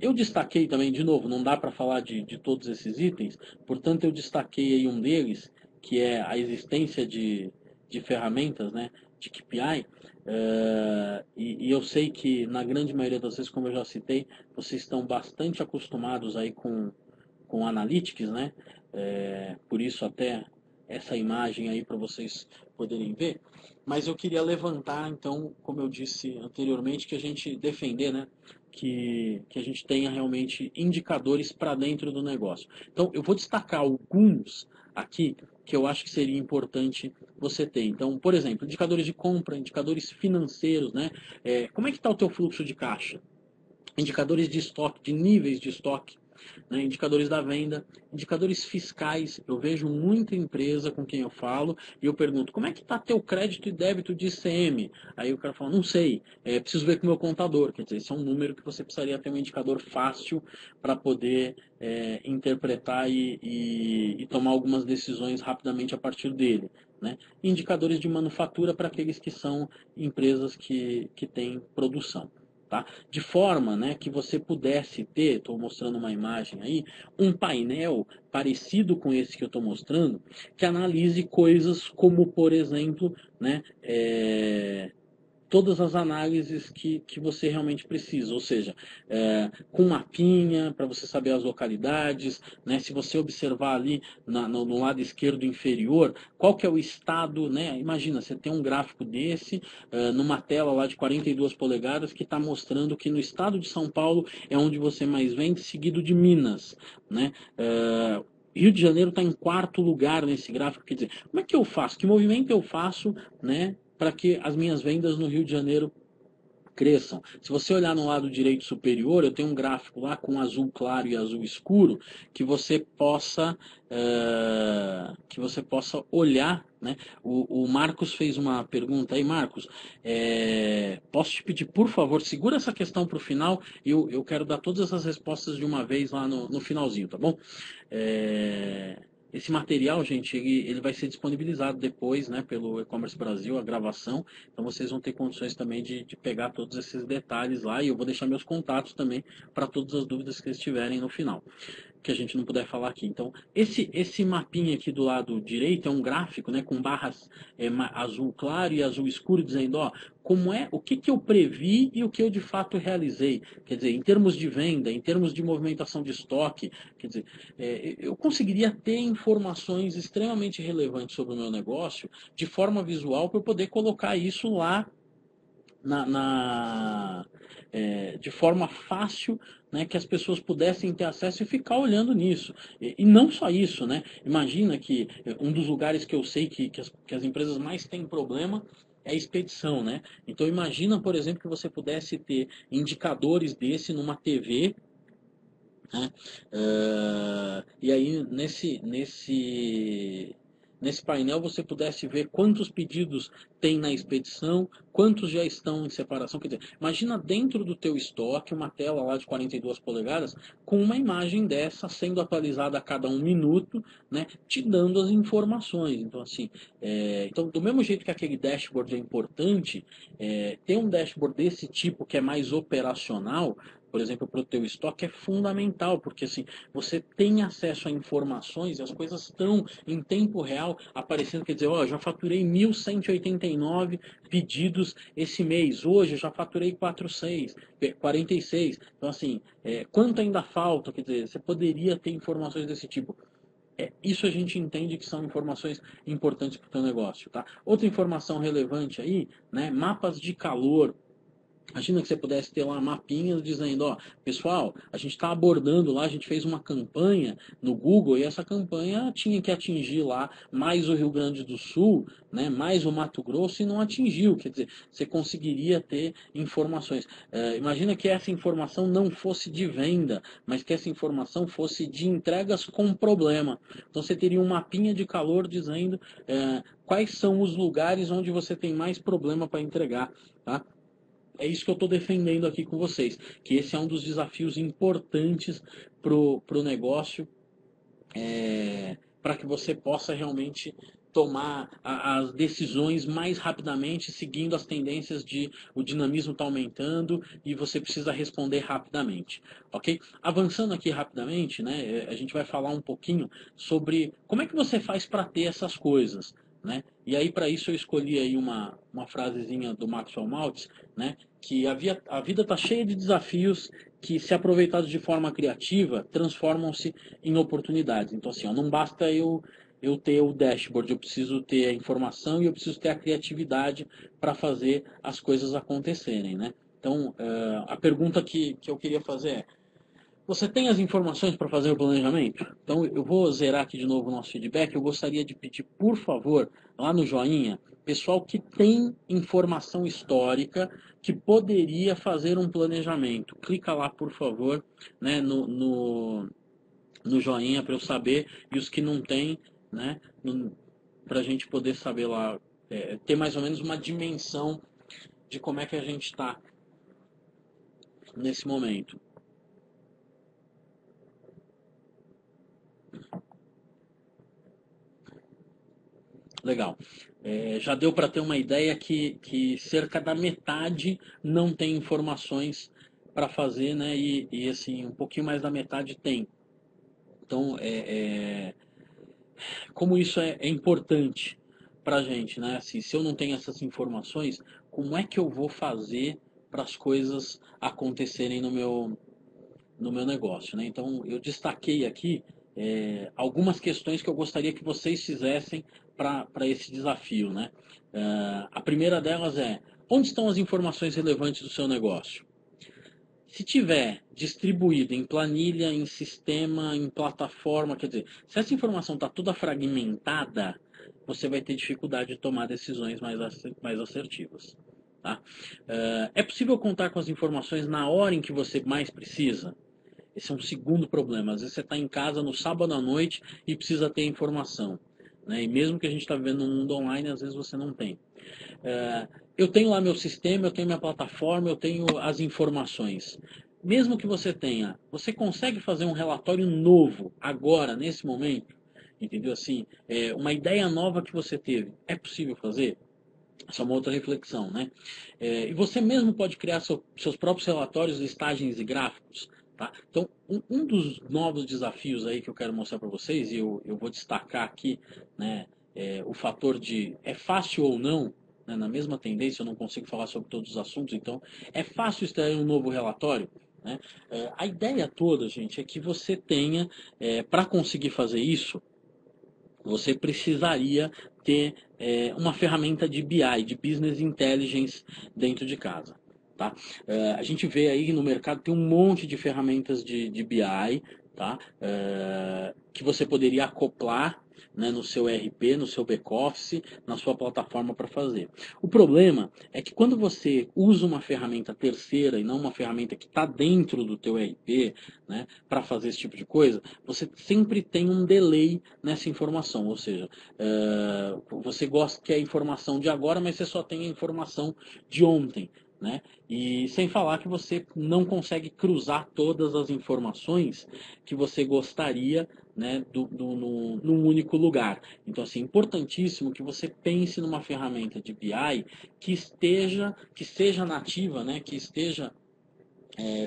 Eu destaquei também, de novo, não dá para falar de todos esses itens, portanto eu destaquei aí um deles, que é a existência de ferramentas, né, de KPI, e eu sei que na grande maioria das vezes, como eu já citei, vocês estão bastante acostumados aí com Analytics, né, por isso até essa imagem aí para vocês poderem ver, mas eu queria levantar, então, como eu disse anteriormente, que a gente defender, né, que a gente tenha realmente indicadores para dentro do negócio. Então, eu vou destacar alguns aqui que eu acho que seria importante você ter. Então, por exemplo, indicadores de compra, indicadores financeiros, né, como é que está o teu fluxo de caixa? Indicadores de estoque, de níveis de estoque, né, indicadores da venda, indicadores fiscais. Eu vejo muita empresa com quem eu falo e eu pergunto, como é que está teu crédito e débito de ICM? Aí o cara fala, não sei, preciso ver com o meu contador. Quer dizer, esse é um número que você precisaria ter um indicador fácil para poder interpretar e tomar algumas decisões rapidamente a partir dele. Né? Indicadores de manufatura para aqueles que são empresas que têm produção. Tá? De forma, né, que você pudesse ter, estou mostrando uma imagem aí, um painel parecido com esse que eu estou mostrando, que analise coisas como, por exemplo, né, todas as análises que você realmente precisa, ou seja, com mapinha, para você saber as localidades, né? Se você observar ali no lado esquerdo inferior, qual que é o estado, né? Imagina, você tem um gráfico desse, numa tela lá de 42 polegadas, que está mostrando que no estado de São Paulo é onde você mais vende, seguido de Minas, né? Rio de Janeiro está em quarto lugar nesse gráfico, quer dizer, como é que eu faço, que movimento eu faço, né, para que as minhas vendas no Rio de Janeiro cresçam. Se você olhar no lado direito superior, eu tenho um gráfico lá com azul claro e azul escuro, que você possa olhar, né? O Marcos fez uma pergunta aí, Marcos, posso te pedir, por favor, segura essa questão para o final, eu quero dar todas essas respostas de uma vez lá no finalzinho, tá bom? Esse material, gente, ele vai ser disponibilizado depois, né, pelo E-Commerce Brasil, a gravação. Então, vocês vão ter condições também de pegar todos esses detalhes lá. E eu vou deixar meus contatos também para todas as dúvidas que vocês tiverem no final, que a gente não puder falar aqui. Então, esse mapinha aqui do lado direito é um gráfico, né, com barras azul claro e azul escuro, dizendo, ó, como é, o que eu previ e o que eu de fato realizei. Quer dizer, em termos de venda, em termos de movimentação de estoque, quer dizer, eu conseguiria ter informações extremamente relevantes sobre o meu negócio de forma visual para eu poder colocar isso lá de forma fácil, né, que as pessoas pudessem ter acesso e ficar olhando nisso. E não só isso, né? Imagina que um dos lugares que eu sei que as empresas mais têm problema é a expedição, né? Então imagina, por exemplo, que você pudesse ter indicadores desse numa TV, né? E aí nesse painel você pudesse ver quantos pedidos tem na expedição, quantos já estão em separação. Quer dizer, imagina dentro do teu estoque uma tela lá de 42 polegadas com uma imagem dessa sendo atualizada a cada 1 minuto, né, te dando as informações. Então, assim, então, do mesmo jeito que aquele dashboard é importante, ter um dashboard desse tipo que é mais operacional, por exemplo, para o teu estoque é fundamental, porque assim, você tem acesso a informações e as coisas estão em tempo real aparecendo, quer dizer, ó, já faturei 1.189 pedidos esse mês, hoje já faturei 46, então assim, quanto ainda falta, quer dizer, você poderia ter informações desse tipo. Isso a gente entende que são informações importantes para o teu negócio, tá? Outra informação relevante aí, né, mapas de calor. Imagina que você pudesse ter lá mapinhas dizendo, ó, pessoal, a gente está abordando lá, a gente fez uma campanha no Google e essa campanha tinha que atingir lá mais o Rio Grande do Sul, né, mais o Mato Grosso e não atingiu. Quer dizer, você conseguiria ter informações. Imagina que essa informação não fosse de venda, mas que essa informação fosse de entregas com problema. Então você teria um mapinha de calor dizendo quais são os lugares onde você tem mais problema para entregar, tá? É isso que eu estou defendendo aqui com vocês, que esse é um dos desafios importantes para o negócio, para que você possa realmente tomar as decisões mais rapidamente, seguindo as tendências de o dinamismo está aumentando e você precisa responder rapidamente, ok? Avançando aqui rapidamente, né, a gente vai falar um pouquinho sobre como é que você faz para ter essas coisas, né? E aí, para isso, eu escolhi aí uma frasezinha do Maxwell Maltz, né? Que a vida está cheia de desafios que, se aproveitados de forma criativa, transformam-se em oportunidades. Então, assim, ó, não basta eu ter o dashboard, eu preciso ter a informação e eu preciso ter a criatividade para fazer as coisas acontecerem, né? Então, a pergunta que eu queria fazer é: você tem as informações para fazer o planejamento? Então, eu vou zerar aqui de novo o nosso feedback. Eu gostaria de pedir, por favor, lá no joinha, pessoal que tem informação histórica que poderia fazer um planejamento. Clica lá, por favor, né, no joinha para eu saber. E os que não tem, né, para a gente poder saber lá, ter mais ou menos uma dimensão de como é que a gente está nesse momento. Legal. Já deu para ter uma ideia que cerca da metade não tem informações para fazer, né? E assim, um pouquinho mais da metade tem. Então, como isso é importante para a gente, né? Assim, se eu não tenho essas informações, como é que eu vou fazer para as coisas acontecerem no meu negócio, né? Então, eu destaquei aqui algumas questões que eu gostaria que vocês fizessem para esse desafio, né? A primeira delas é: onde estão as informações relevantes do seu negócio? Se tiver distribuído em planilha, em sistema, em plataforma, quer dizer, se essa informação está toda fragmentada, você vai ter dificuldade de tomar decisões mais assertivas, tá? É possível contar com as informações na hora em que você mais precisa? Esse é um segundo problema. Às vezes você está em casa no sábado à noite e precisa ter informação, né? E mesmo que a gente está vivendo no mundo online, às vezes você não tem. Eu tenho lá meu sistema, eu tenho minha plataforma, eu tenho as informações. Mesmo que você tenha, você consegue fazer um relatório novo agora, nesse momento? Entendeu? Assim, uma ideia nova que você teve, é possível fazer? Essa é uma outra reflexão, né? E você mesmo pode criar seus próprios relatórios, listagens e gráficos. Tá? Então, um dos novos desafios aí que eu quero mostrar para vocês, e eu vou destacar aqui, né, o fator de é fácil ou não, né, na mesma tendência, eu não consigo falar sobre todos os assuntos, então é fácil extrair um novo relatório, né? A ideia toda, gente, é que você tenha, para conseguir fazer isso, você precisaria ter uma ferramenta de BI, de Business Intelligence, dentro de casa. Tá? A gente vê aí no mercado, tem um monte de ferramentas de BI, tá? Que você poderia acoplar, né, no seu ERP, no seu back-office, na sua plataforma para fazer. O problema é que quando você usa uma ferramenta terceira e não uma ferramenta que está dentro do teu ERP, né, para fazer esse tipo de coisa, você sempre tem um delay nessa informação, ou seja, você gosta que é a informação de agora, mas você só tem a informação de ontem, né? E sem falar que você não consegue cruzar todas as informações que você gostaria, né, num único lugar. Então, assim, é importantíssimo que você pense numa ferramenta de BI que seja nativa, né, que esteja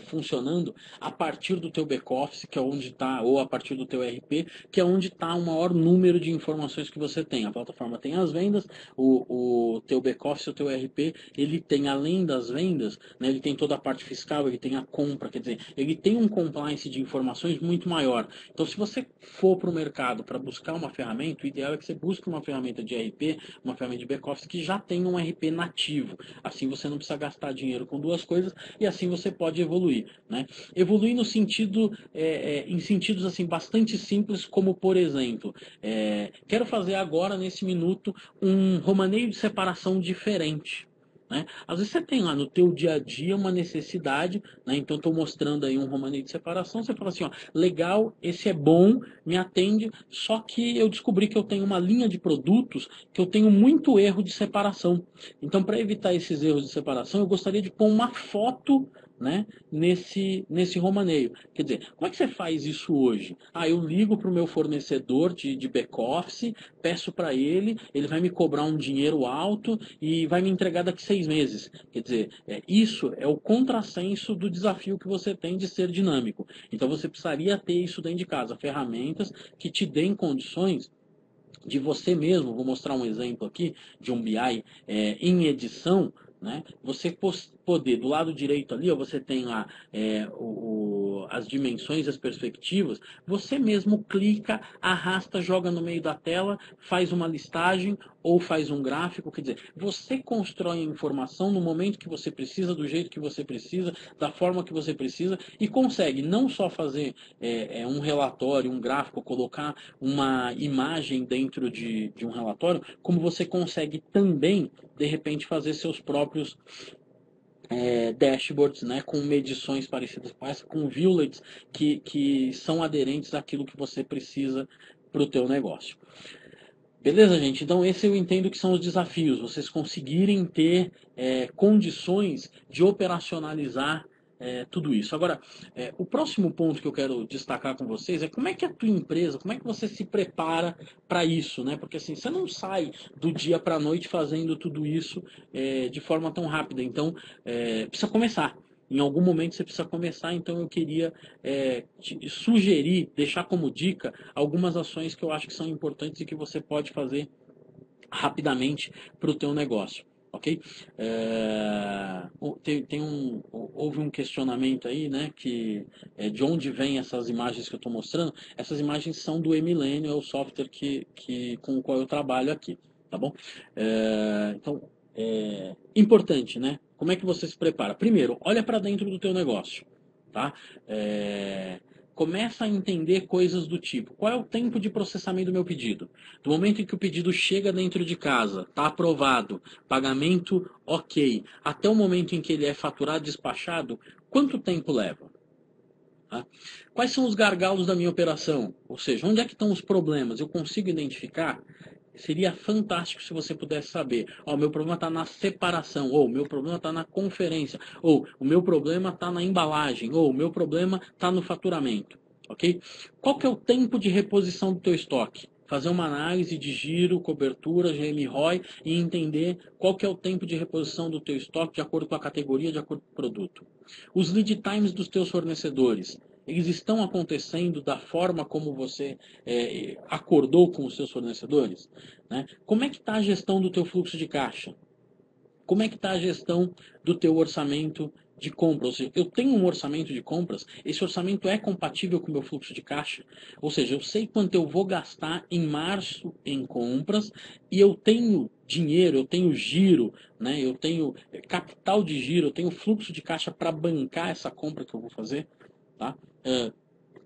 funcionando a partir do teu back-office, que é onde está, ou a partir do teu ERP, que é onde está o maior número de informações que você tem. A plataforma tem as vendas, o teu back-office, o teu ERP, ele tem, além das vendas, né, ele tem toda a parte fiscal, ele tem a compra, quer dizer, ele tem um compliance de informações muito maior. Então, se você for para o mercado para buscar uma ferramenta, o ideal é que você busque uma ferramenta de ERP, uma ferramenta de back-office que já tenha um ERP nativo. Assim você não precisa gastar dinheiro com duas coisas e assim você pode evoluir, né? Evoluir no sentido, em sentidos assim bastante simples, como por exemplo, quero fazer agora nesse minuto um romaneio de separação diferente, né? Às vezes você tem lá no teu dia a dia uma necessidade, né? Então estou mostrando aí um romaneio de separação, você fala assim, ó, legal, esse é bom, me atende, só que eu descobri que eu tenho uma linha de produtos que eu tenho muito erro de separação. Então, para evitar esses erros de separação, eu gostaria de pôr uma foto, né, nesse romaneio. Quer dizer, como é que você faz isso hoje? Ah, eu ligo para o meu fornecedor de back-office, peço para ele, ele vai me cobrar um dinheiro alto e vai me entregar daqui 6 meses. Quer dizer, isso é o contrassenso do desafio que você tem de ser dinâmico. Então você precisaria ter isso dentro de casa, ferramentas que te deem condições de você mesmo. Vou mostrar um exemplo aqui de um BI em edição, né? Você poder, do lado direito ali, ó, você tem lá as dimensões, as perspectivas, você mesmo clica, arrasta, joga no meio da tela, faz uma listagem ou faz um gráfico, quer dizer, você constrói a informação no momento que você precisa, do jeito que você precisa, da forma que você precisa, e consegue não só fazer um relatório, um gráfico, colocar uma imagem dentro de um relatório, como você consegue também, de repente, fazer seus próprios dashboards, né, com medições parecidas com essa, com viewlets que são aderentes àquilo que você precisa para o teu negócio. Beleza, gente? Então, esse eu entendo que são os desafios, vocês conseguirem ter condições de operacionalizar tudo isso. Agora, o próximo ponto que eu quero destacar com vocês é como é que a tua empresa, como é que você se prepara para isso, né? Porque assim, você não sai do dia para a noite fazendo tudo isso de forma tão rápida. Então, precisa começar. Em algum momento você precisa começar, então eu queria te sugerir, deixar como dica, algumas ações que eu acho que são importantes e que você pode fazer rapidamente para o teu negócio. Ok? Houve um questionamento aí, né? Que de onde vêm essas imagens que eu estou mostrando? Essas imagens são do E-Millennium, é o software com o qual eu trabalho aqui, tá bom? Então, importante, né? Como é que você se prepara? Primeiro, olha para dentro do teu negócio, tá? Começa a entender coisas do tipo, qual é o tempo de processamento do meu pedido? Do momento em que o pedido chega dentro de casa, está aprovado, pagamento ok, até o momento em que ele é faturado, despachado, quanto tempo leva? Tá? Quais são os gargalos da minha operação? Ou seja, onde é que estão os problemas? Eu consigo identificar? Seria fantástico se você pudesse saber. Ó, meu problema está na separação, ou meu problema está na conferência, ou o meu problema está na embalagem, ou o meu problema está no faturamento. Ok? Qual que é o tempo de reposição do teu estoque? Fazer uma análise de giro, cobertura, GM ROI e entender qual que é o tempo de reposição do teu estoque de acordo com a categoria, de acordo com o produto. Os lead times dos teus fornecedores. Eles estão acontecendo da forma como você acordou com os seus fornecedores? Né? Como é que está a gestão do teu fluxo de caixa? Como é que está a gestão do teu orçamento de compra? Ou seja, eu tenho um orçamento de compras, esse orçamento é compatível com o meu fluxo de caixa? Ou seja, eu sei quanto eu vou gastar em março em compras e eu tenho dinheiro, eu tenho giro, né? Eu tenho capital de giro, eu tenho fluxo de caixa para bancar essa compra que eu vou fazer? Tá?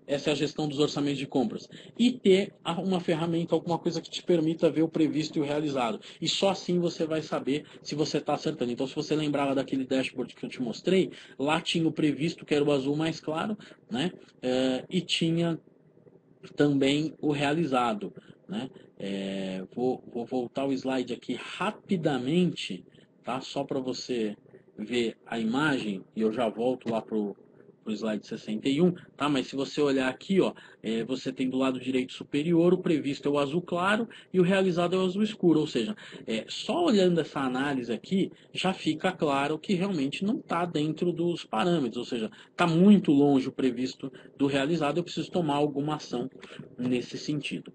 Essa é a gestão dos orçamentos de compras. E ter uma ferramenta, alguma coisa que te permita ver o previsto e o realizado. E só assim você vai saber se você está acertando. Então, se você lembrava daquele dashboard que eu te mostrei, lá tinha o previsto, que era o azul mais claro, né? E tinha também o realizado, né? Vou voltar o slide aqui rapidamente, tá? Só para você ver a imagem, e eu já volto lá para o o slide 61, tá? Mas se você olhar aqui, ó, você tem do lado direito superior, o previsto é o azul claro e o realizado é o azul escuro, ou seja, só olhando essa análise aqui, já fica claro que realmente não está dentro dos parâmetros, ou seja, está muito longe o previsto do realizado, eu preciso tomar alguma ação nesse sentido.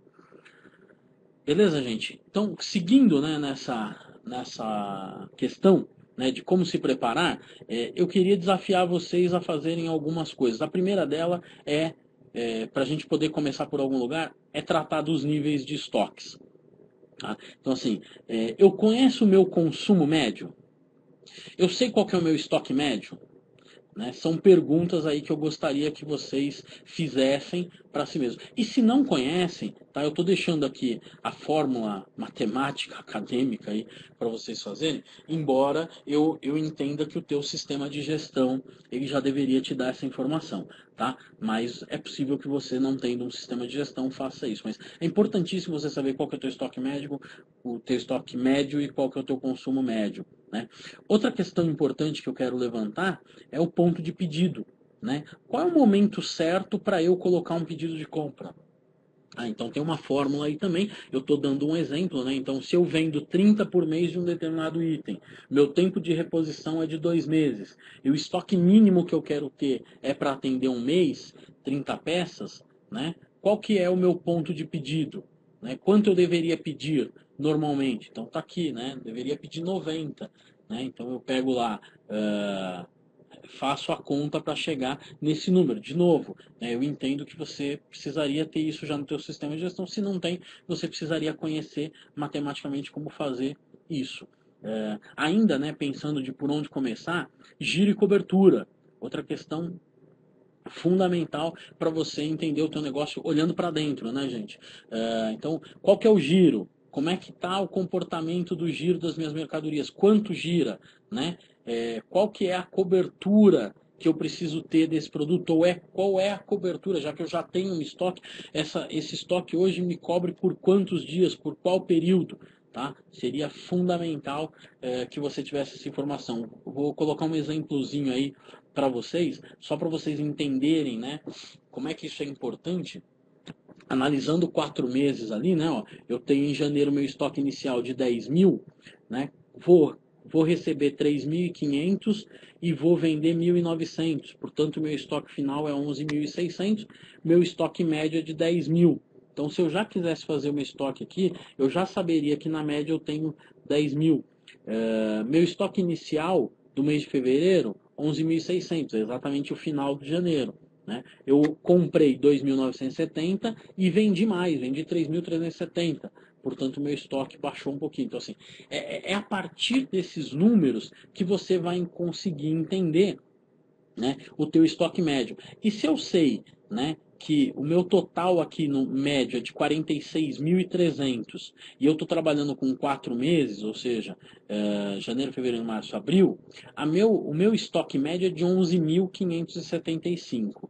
Beleza, gente? Então, seguindo, né, nessa questão, né, de como se preparar, eu queria desafiar vocês a fazerem algumas coisas. A primeira dela é para a gente poder começar por algum lugar, é tratar dos níveis de estoques. Tá? Então, assim, eu conheço o meu consumo médio? Eu sei qual que é o meu estoque médio? Né? São perguntas aí que eu gostaria que vocês fizessem para si mesmos. E se não conhecem, tá? Eu estou deixando aqui a fórmula matemática, acadêmica aí para vocês fazerem, embora eu entenda que o teu sistema de gestão ele já deveria te dar essa informação. Tá? Mas é possível que você, não tendo um sistema de gestão, faça isso. Mas é importantíssimo você saber qual que é o teu estoque médio, e qual que é o teu consumo médio. Né? Outra questão importante que eu quero levantar é o ponto de pedido. Né? Qual é o momento certo para eu colocar um pedido de compra? Ah, então tem uma fórmula aí também, eu estou dando um exemplo, né? Então se eu vendo 30 por mês de um determinado item, meu tempo de reposição é de 2 meses, e o estoque mínimo que eu quero ter é para atender um mês, 30 peças, né? Qual que é o meu ponto de pedido? Né? Quanto eu deveria pedir normalmente? Então está aqui, né? Deveria pedir 90, né? Então eu pego lá... faço a conta para chegar nesse número. De novo, né, eu entendo que você precisaria ter isso já no teu sistema de gestão. Se não tem, você precisaria conhecer matematicamente como fazer isso. Ainda, né, pensando de por onde começar, giro e cobertura. Outra questão fundamental para você entender o teu negócio olhando para dentro, né, gente? Então, qual que é o giro? Como é que está o comportamento do giro das minhas mercadorias? Quanto gira, né? Qual que é a cobertura que eu preciso ter desse produto? Ou qual é a cobertura, já que eu já tenho um estoque, esse estoque hoje me cobre por quantos dias, por qual período? Tá? Seria fundamental que você tivesse essa informação. Vou colocar um exemplozinho aí para vocês, só para vocês entenderem, né, como é que isso é importante. Analisando 4 meses ali, né, ó, eu tenho em janeiro meu estoque inicial de 10 mil, né, vou receber 3.500 e vou vender 1.900. Portanto, meu estoque final é 11.600, meu estoque médio é de 10 mil. Então, se eu já quisesse fazer o meu estoque aqui, eu já saberia que na média eu tenho 10 mil. Meu estoque inicial do mês de fevereiro, 11.600, é exatamente o final de janeiro. Né? Eu comprei 2.970 e vendi mais, vendi 3.370. Portanto, meu estoque baixou um pouquinho. Então, assim, é a partir desses números que você vai conseguir entender, né, o teu estoque médio. E se eu sei, né, que o meu total aqui no médio é de 46.300 e eu estou trabalhando com 4 meses, ou seja, janeiro, fevereiro, março, abril, o meu estoque médio é de 11.575.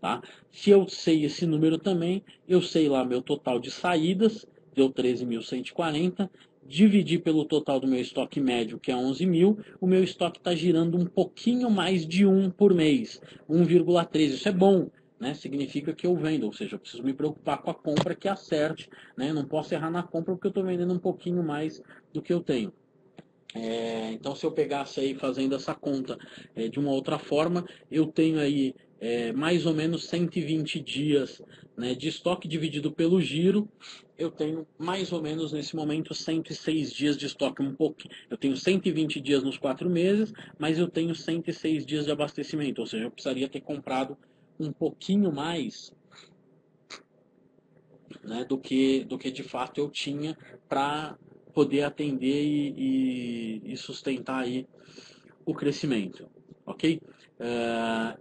Tá? Se eu sei esse número também, eu sei lá meu total de saídas, deu 13.140, dividi pelo total do meu estoque médio, que é 11.000, o meu estoque está girando um pouquinho mais de 1 por mês, 1,13. Isso é bom, né? Significa que eu vendo, ou seja, eu preciso me preocupar com a compra que acerte, né? Eu não posso errar na compra porque eu estou vendendo um pouquinho mais do que eu tenho. Então, se eu pegasse aí fazendo essa conta de uma outra forma, eu tenho aí mais ou menos 120 dias, né, de estoque dividido pelo giro. Eu tenho mais ou menos nesse momento 106 dias de estoque, um pouquinho. Eu tenho 120 dias nos 4 meses, mas eu tenho 106 dias de abastecimento, ou seja, eu precisaria ter comprado um pouquinho mais, né, do que de fato eu tinha para poder atender e sustentar aí o crescimento, ok?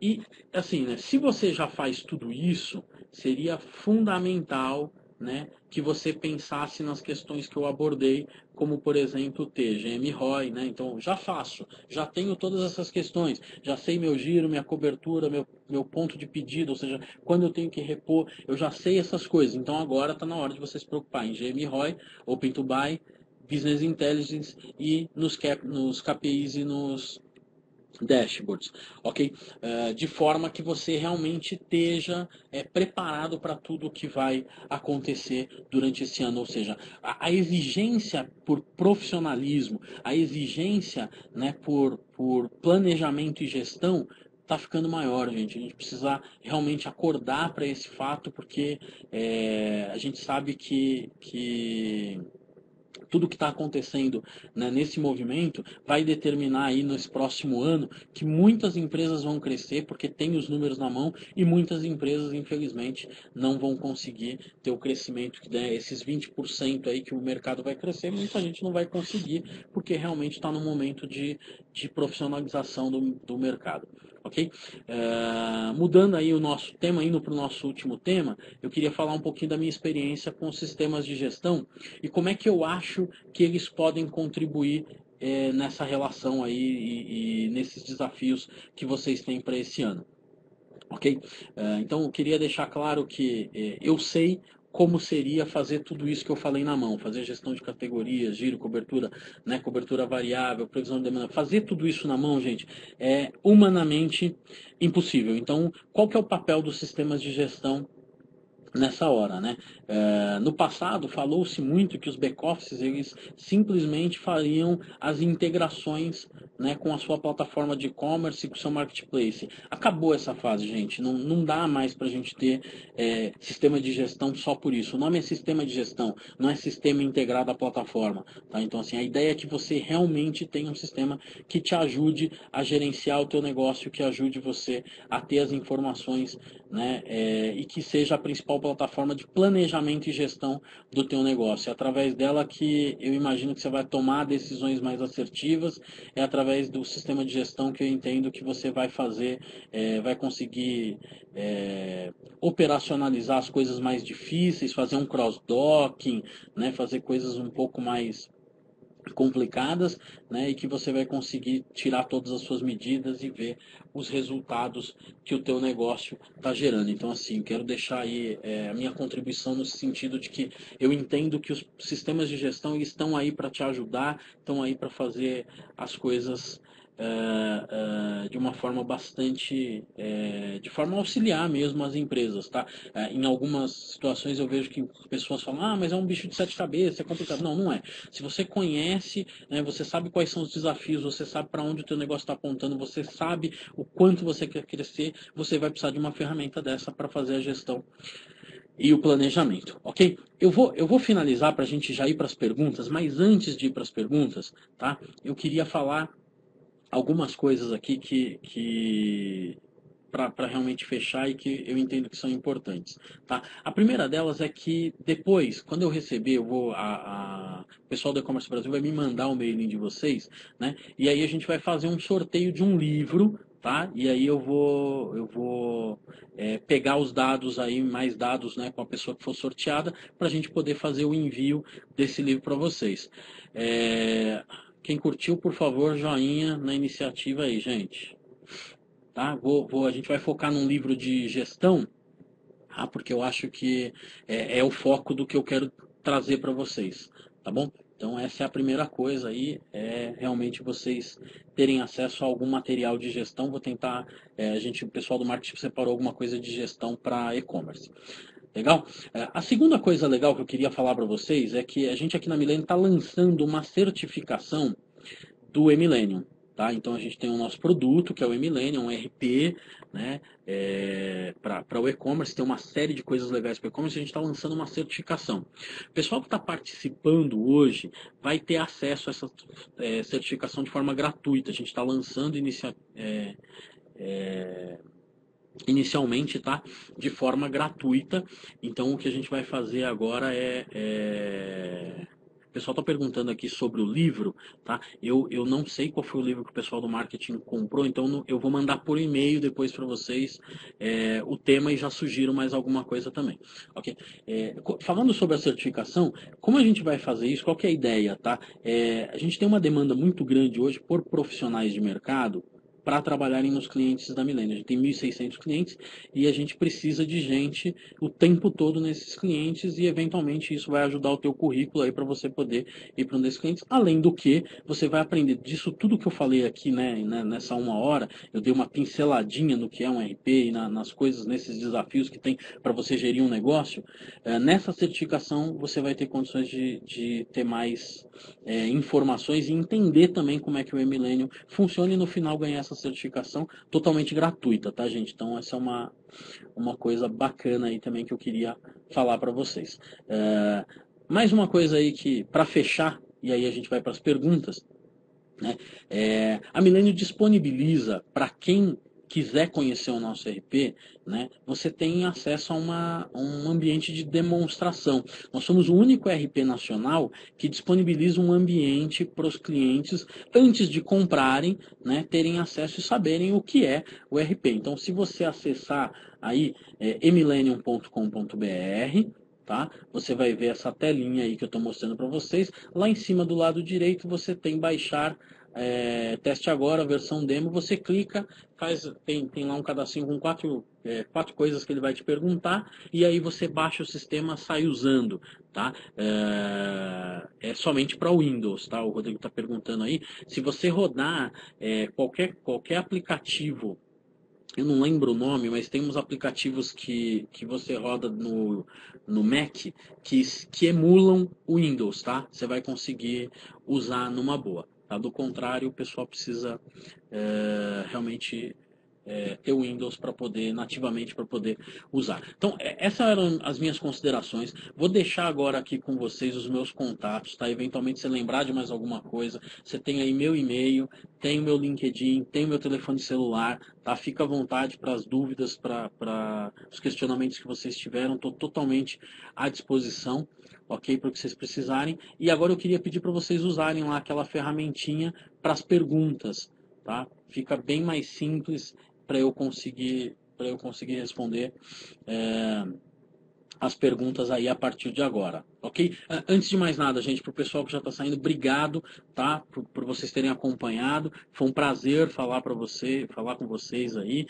E assim, né, se você já faz tudo isso, seria fundamental, né, que você pensasse nas questões que eu abordei, como por exemplo ter GMROI, né? Então já faço, já tenho todas essas questões, já sei meu giro, minha cobertura, meu ponto de pedido, ou seja, quando eu tenho que repor, eu já sei essas coisas. Então agora está na hora de você se preocupar em GMROI, Open to Buy, Business Intelligence e nos KPIs e nos dashboards, ok? De forma que você realmente esteja preparado para tudo o que vai acontecer durante esse ano, ou seja, a exigência por profissionalismo, a exigência, né, por planejamento e gestão está ficando maior, gente. A gente precisa realmente acordar para esse fato, porque a gente sabe que tudo que está acontecendo, né, nesse movimento vai determinar aí nesse próximo ano que muitas empresas vão crescer porque tem os números na mão, e muitas empresas, infelizmente, não vão conseguir ter o crescimento que, né, esses 20% aí que o mercado vai crescer, muita gente não vai conseguir porque realmente está no momento de profissionalização do mercado. Okay? Mudando aí o nosso tema, indo para o nosso último tema, eu queria falar um pouquinho da minha experiência com sistemas de gestão e como é que eu acho que eles podem contribuir nessa relação aí e nesses desafios que vocês têm para esse ano. Okay? Então eu queria deixar claro que eu sei como seria fazer tudo isso que eu falei na mão, fazer gestão de categorias, giro, cobertura, né, cobertura variável, previsão de demanda, fazer tudo isso na mão, gente, é humanamente impossível. Então, qual que é o papel dos sistemas de gestão nessa hora, né? No passado, falou-se muito que os back-offices, eles simplesmente fariam as integrações, né, com a sua plataforma de e-commerce e com o seu marketplace. Acabou essa fase, gente. Não dá mais para a gente ter sistema de gestão só por isso. O nome é sistema de gestão, não é sistema integrado à plataforma. Tá? Então, assim, a ideia é que você realmente tenha um sistema que te ajude a gerenciar o teu negócio, que ajude você a ter as informações, né, e que seja a principal plataforma de planejamento e gestão do teu negócio. É através dela que eu imagino que você vai tomar decisões mais assertivas, é através do sistema de gestão que eu entendo que você vai fazer, vai conseguir operacionalizar as coisas mais difíceis, fazer um cross-docking, né, fazer coisas um pouco mais complicadas, né, e que você vai conseguir tirar todas as suas medidas e ver os resultados que o teu negócio está gerando. Então, assim, quero deixar aí a minha contribuição no sentido de que eu entendo que os sistemas de gestão estão aí para te ajudar, estão aí para fazer as coisas de uma forma bastante, de forma auxiliar mesmo as empresas, tá? Em algumas situações eu vejo que pessoas falam, ah, mas é um bicho de 7 cabeças, é complicado. Não é. Se você conhece, né, você sabe quais são os desafios, você sabe para onde o teu negócio está apontando, você sabe o quanto você quer crescer, você vai precisar de uma ferramenta dessa para fazer a gestão e o planejamento, ok? Eu vou finalizar para a gente já ir para as perguntas, mas antes de ir para as perguntas, tá? Eu queria falar algumas coisas aqui que para realmente fechar e que eu entendo que são importantes. Tá? A primeira delas é que depois, quando eu receber, o pessoal do E-Commerce Brasil vai me mandar o mailing de vocês, né? E aí a gente vai fazer um sorteio de um livro, tá? E aí eu vou pegar os dados aí, mais dados, né, com a pessoa que for sorteada, para a gente poder fazer o envio desse livro para vocês. Quem curtiu, por favor, joinha na iniciativa aí, gente. Tá? A gente vai focar num livro de gestão, tá? Porque eu acho que é o foco do que eu quero trazer para vocês, tá bom? Então, essa é a primeira coisa aí, é realmente vocês terem acesso a algum material de gestão. Vou tentar, o pessoal do marketing separou alguma coisa de gestão para e-commerce. Legal? A segunda coisa legal que eu queria falar para vocês é que a gente aqui na Millennium está lançando uma certificação do E-Millennium. Tá? Então, a gente tem o nosso produto, que é o E-Millennium, um ERP, né, para o e-commerce, tem uma série de coisas legais para o e-commerce, a gente está lançando uma certificação. O pessoal que está participando hoje vai ter acesso a essa certificação de forma gratuita. A gente está lançando inicialmente, tá? De forma gratuita. Então, o que a gente vai fazer agora O pessoal está perguntando aqui sobre o livro, tá? Eu não sei qual foi o livro que o pessoal do marketing comprou, então eu vou mandar por e-mail depois para vocês o tema e já sugiro mais alguma coisa também, ok? Falando sobre a certificação, como a gente vai fazer isso? Qual que é a ideia, tá? A gente tem uma demanda muito grande hoje por profissionais de mercado para trabalharem nos clientes da Millennium. A gente tem 1.600 clientes e a gente precisa de gente o tempo todo nesses clientes e, eventualmente, isso vai ajudar o teu currículo aí para você poder ir para um desses clientes. Além do que, você vai aprender disso tudo que eu falei aqui, né, nessa uma hora. Eu dei uma pinceladinha no que é um ERP e nas coisas, nesses desafios que tem para você gerir um negócio. Nessa certificação, você vai ter condições de ter mais informações e entender também como é que o E-Millennium funciona e, no final, ganhar essa certificação totalmente gratuita, tá, gente? Então, essa é uma coisa bacana aí também que eu queria falar para vocês. Mais uma coisa aí que, para fechar, e aí a gente vai para as perguntas, né? A Millennium disponibiliza para quem quiser conhecer o nosso ERP, né, você tem acesso a um ambiente de demonstração. Nós somos o único ERP nacional que disponibiliza um ambiente para os clientes, antes de comprarem, né, terem acesso e saberem o que é o ERP. Então, se você acessar aí emillennium.com.br, tá? Você vai ver essa telinha aí que eu estou mostrando para vocês. Lá em cima do lado direito você tem baixar teste agora, versão demo. Você clica, tem lá um cadastrinho com quatro coisas que ele vai te perguntar, e aí você baixa o sistema, sai usando, tá? É somente para Windows, tá? O Rodrigo está perguntando aí. Se você rodar qualquer aplicativo, eu não lembro o nome, mas tem uns aplicativos que você roda no Mac que emulam o Windows, tá? Você vai conseguir usar numa boa. Tá? Do contrário, o pessoal precisa realmente ter o Windows para poder, nativamente, para poder usar. Então, essas eram as minhas considerações. Vou deixar agora aqui com vocês os meus contatos, tá? Eventualmente, se lembrar de mais alguma coisa, você tem aí meu e-mail, tem o meu LinkedIn, tem o meu telefone celular, tá? Fica à vontade para as dúvidas, para os questionamentos que vocês tiveram. Estou totalmente à disposição. Ok? Para o que vocês precisarem. E agora eu queria pedir para vocês usarem lá aquela ferramentinha para as perguntas, tá? Fica bem mais simples para eu conseguir responder as perguntas aí a partir de agora, ok? Antes de mais nada, gente, para o pessoal que já está saindo, obrigado, tá? Por vocês terem acompanhado. Foi um prazer falar com vocês aí.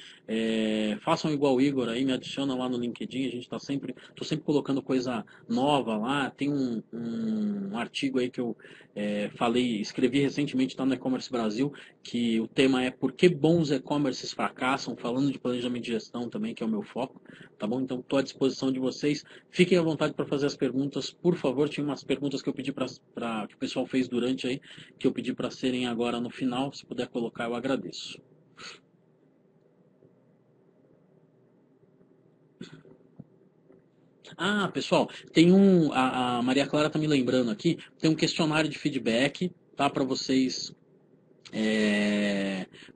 Façam igual o Igor aí, me adicionam lá no LinkedIn. A gente está sempre, estou sempre colocando coisa nova lá. Tem um artigo aí que eu escrevi recentemente, está no E-Commerce Brasil, que o tema é por que bons e-commerces fracassam, falando de planejamento de gestão também, que é o meu foco, tá bom? Então, estou à disposição de vocês. Fiquem à vontade para fazer as perguntas, por favor. Tinha umas perguntas que eu pedi que o pessoal fez durante aí, que eu pedi para serem agora no final. Se puder colocar, eu agradeço. Ah, pessoal, tem a Maria Clara está me lembrando aqui, tem um questionário de feedback, tá, para vocês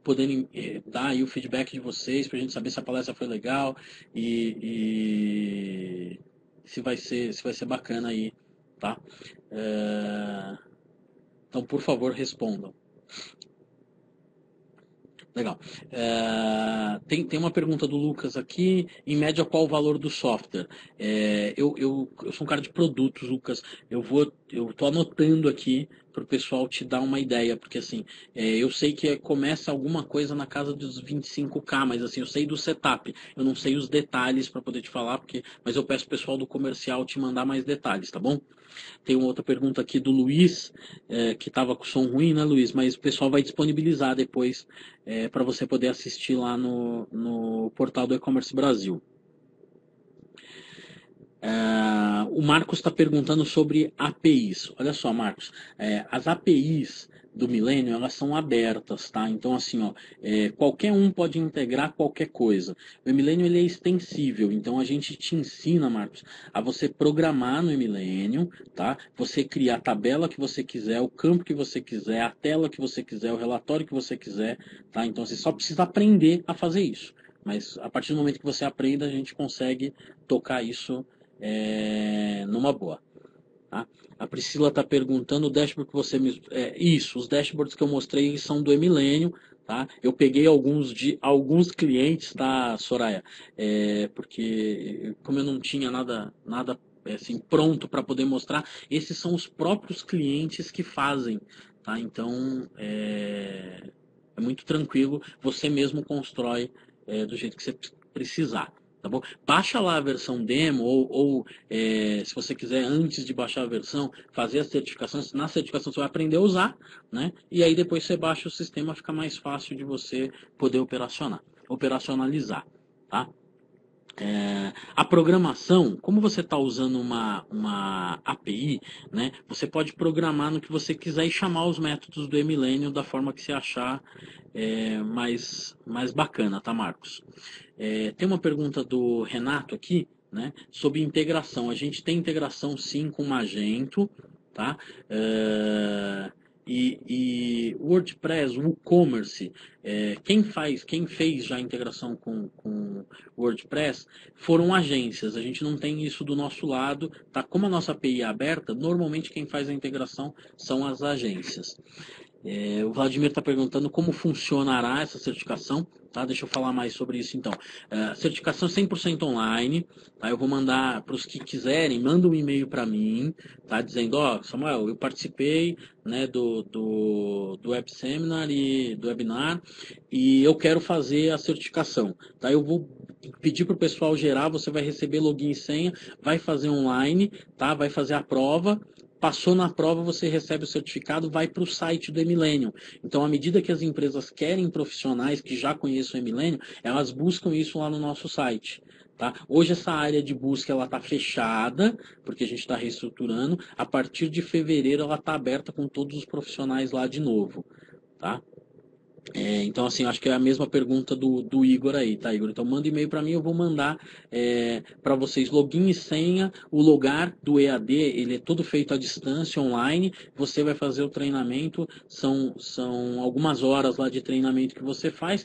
poderem dar aí o feedback de vocês, para a gente saber se a palestra foi legal e se vai ser bacana aí, tá? Então, por favor, respondam. Legal. Tem uma pergunta do Lucas aqui. Em média, qual o valor do software? Eu sou um cara de produtos, Lucas. Eu tô anotando aqui para o pessoal te dar uma ideia, porque assim, eu sei que começa alguma coisa na casa dos 25K, mas assim, eu sei do setup, eu não sei os detalhes para poder te falar, mas eu peço o pessoal do comercial te mandar mais detalhes, tá bom? Tem uma outra pergunta aqui do Luiz, que estava com som ruim, né, Luiz? Mas o pessoal vai disponibilizar depois para você poder assistir lá no portal do E-Commerce Brasil. O Marcos está perguntando sobre APIs. Olha só, Marcos, as APIs do Millennium, elas são abertas, tá? Então, assim, ó, qualquer um pode integrar qualquer coisa. O E-Millennium, ele é extensível, então a gente te ensina, Marcos, a você programar no E-Millennium, tá? Você criar a tabela que você quiser, o campo que você quiser, a tela que você quiser, o relatório que você quiser, tá? Então, você só precisa aprender a fazer isso. Mas, a partir do momento que você aprenda, a gente consegue tocar isso numa boa, tá? A Priscila está perguntando o dashboard que você me... os dashboards que eu mostrei são do E-Millennium, tá? Eu peguei alguns de alguns clientes, tá, Soraya? Porque como eu não tinha nada assim pronto para poder mostrar, esses são os próprios clientes que fazem, tá? Então é muito tranquilo, você mesmo constrói do jeito que você precisar. Tá bom? Baixa lá a versão demo ou se você quiser, antes de baixar a versão, fazer a certificação. Na certificação você vai aprender a usar, né? E aí depois você baixa o sistema, fica mais fácil de você poder operacionalizar. Tá? A programação, como você está usando uma API, né, você pode programar no que você quiser e chamar os métodos do E-Millennium da forma que você achar mais bacana, tá, Marcos? Tem uma pergunta do Renato aqui, né, sobre integração. A gente tem integração sim com Magento, tá? E WordPress, WooCommerce, quem fez já a integração com WordPress foram agências. A gente não tem isso do nosso lado, tá? Como a nossa API é aberta, normalmente quem faz a integração são as agências. O Vladimir está perguntando como funcionará essa certificação, tá? Deixa eu falar mais sobre isso então. Certificação 100% online, tá? Eu vou mandar para os que quiserem, manda um e-mail para mim, tá? Dizendo, ó, Samuel, eu participei, né, do web seminar e do webinar e eu quero fazer a certificação, tá? Eu vou pedir para o pessoal gerar, você vai receber login e senha, vai fazer online, tá? Vai fazer a prova. Passou na prova, você recebe o certificado, vai para o site do E-Millennium. Então, à medida que as empresas querem profissionais que já conheçam o E-Millennium, elas buscam isso lá no nosso site. Tá? Hoje essa área de busca ela está fechada, porque a gente está reestruturando. A partir de fevereiro ela está aberta com todos os profissionais lá de novo. Tá? Então, assim, acho que é a mesma pergunta do Igor aí, tá, Igor? Então, manda e-mail para mim, eu vou mandar para vocês login e senha, o lugar do EAD, ele é todo feito à distância, online, você vai fazer o treinamento, são algumas horas lá de treinamento que você faz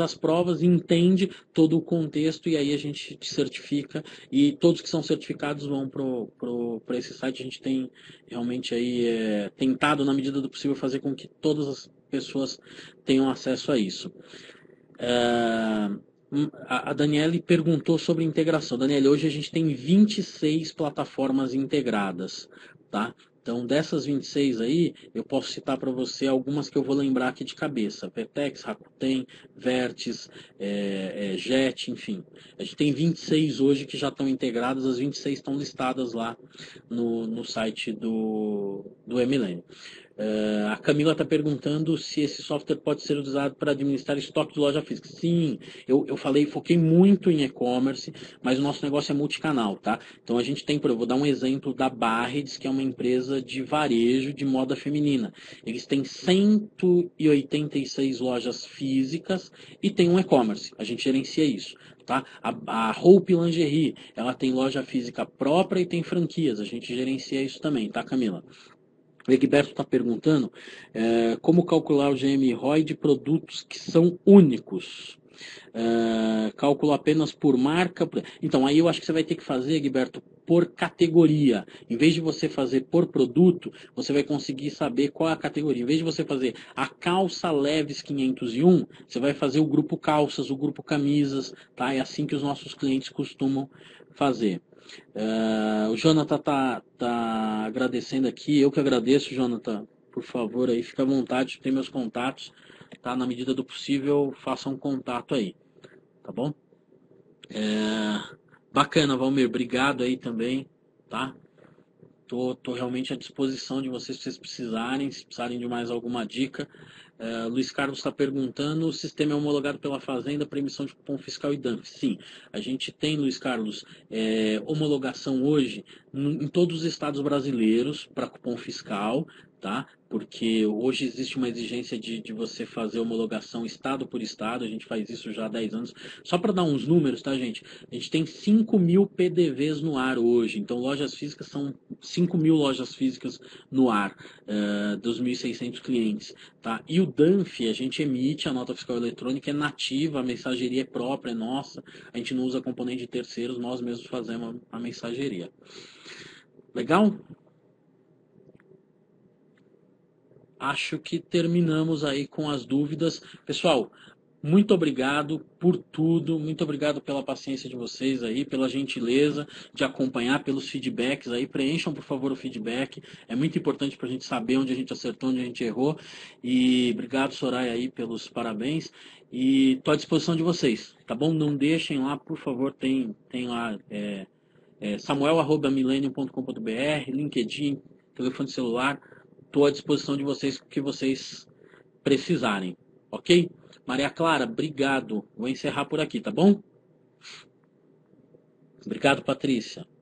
as provas, entende todo o contexto e aí a gente te certifica e todos que são certificados vão para esse site. A gente tem realmente aí tentado, na medida do possível, fazer com que todas as pessoas tenham acesso a isso. A Daniele perguntou sobre integração. Daniele, hoje a gente tem 26 plataformas integradas, tá? Então, dessas 26 aí, eu posso citar para você algumas que eu vou lembrar aqui de cabeça. Petex, Rakuten, Vertis, Jet, enfim. A gente tem 26 hoje que já estão integradas, as 26 estão listadas lá no site do E-Millennium. A Camila está perguntando se esse software pode ser usado para administrar estoque de loja física. Sim, eu falei, foquei muito em e-commerce, mas o nosso negócio é multicanal, tá? Então a gente tem, eu vou dar um exemplo da Barredes, que é uma empresa de varejo de moda feminina. Eles têm 186 lojas físicas e tem um e-commerce, a gente gerencia isso. Tá? A Hope Lingerie, ela tem loja física própria e tem franquias, a gente gerencia isso também, tá, Camila? O Egberto está perguntando como calcular o GMROI de produtos que são únicos. Cálculo apenas por marca. Então, aí eu acho que você vai ter que fazer, Egberto, por categoria. Em vez de você fazer por produto, você vai conseguir saber qual é a categoria. Em vez de você fazer a calça leves 501, você vai fazer o grupo calças, o grupo camisas. Tá? É assim que os nossos clientes costumam fazer. O Jonathan tá agradecendo aqui. Eu que agradeço, Jonathan. Por favor, aí fica à vontade, tem meus contatos, tá? Na medida do possível, faça um contato aí, tá bom? Bacana, Valmir, obrigado aí também, tá? Tô realmente à disposição de vocês, se vocês precisarem, de mais alguma dica. Luiz Carlos está perguntando, o sistema é homologado pela Fazenda para emissão de cupom fiscal e DANFE? Sim, a gente tem, Luiz Carlos, homologação hoje em todos os estados brasileiros para cupom fiscal, tá? Porque hoje existe uma exigência de você fazer homologação estado por estado, a gente faz isso já há 10 anos. Só para dar uns números, tá, gente? A gente tem 5 mil PDVs no ar hoje, então lojas físicas são 5 mil lojas físicas no ar, 2.600 clientes, tá? E o DANFE, a gente emite a nota fiscal eletrônica, é nativa, a mensageria é própria, é nossa, a gente não usa componente de terceiros, nós mesmos fazemos a mensageria. Legal? Acho que terminamos aí com as dúvidas. Pessoal, Muito obrigado por tudo, muito obrigado pela paciência de vocês aí, pela gentileza de acompanhar, pelos feedbacks aí. Preencham, por favor, o feedback. É muito importante para a gente saber onde a gente acertou, onde a gente errou. E obrigado, Soraya, aí, pelos parabéns. E estou à disposição de vocês, tá bom? Não deixem lá, por favor, tem lá samuel@millennium.com.br, LinkedIn, telefone celular. Estou à disposição de vocês, o que vocês precisarem, ok? Maria Clara, obrigado. Vou encerrar por aqui, tá bom? Obrigado, Patrícia.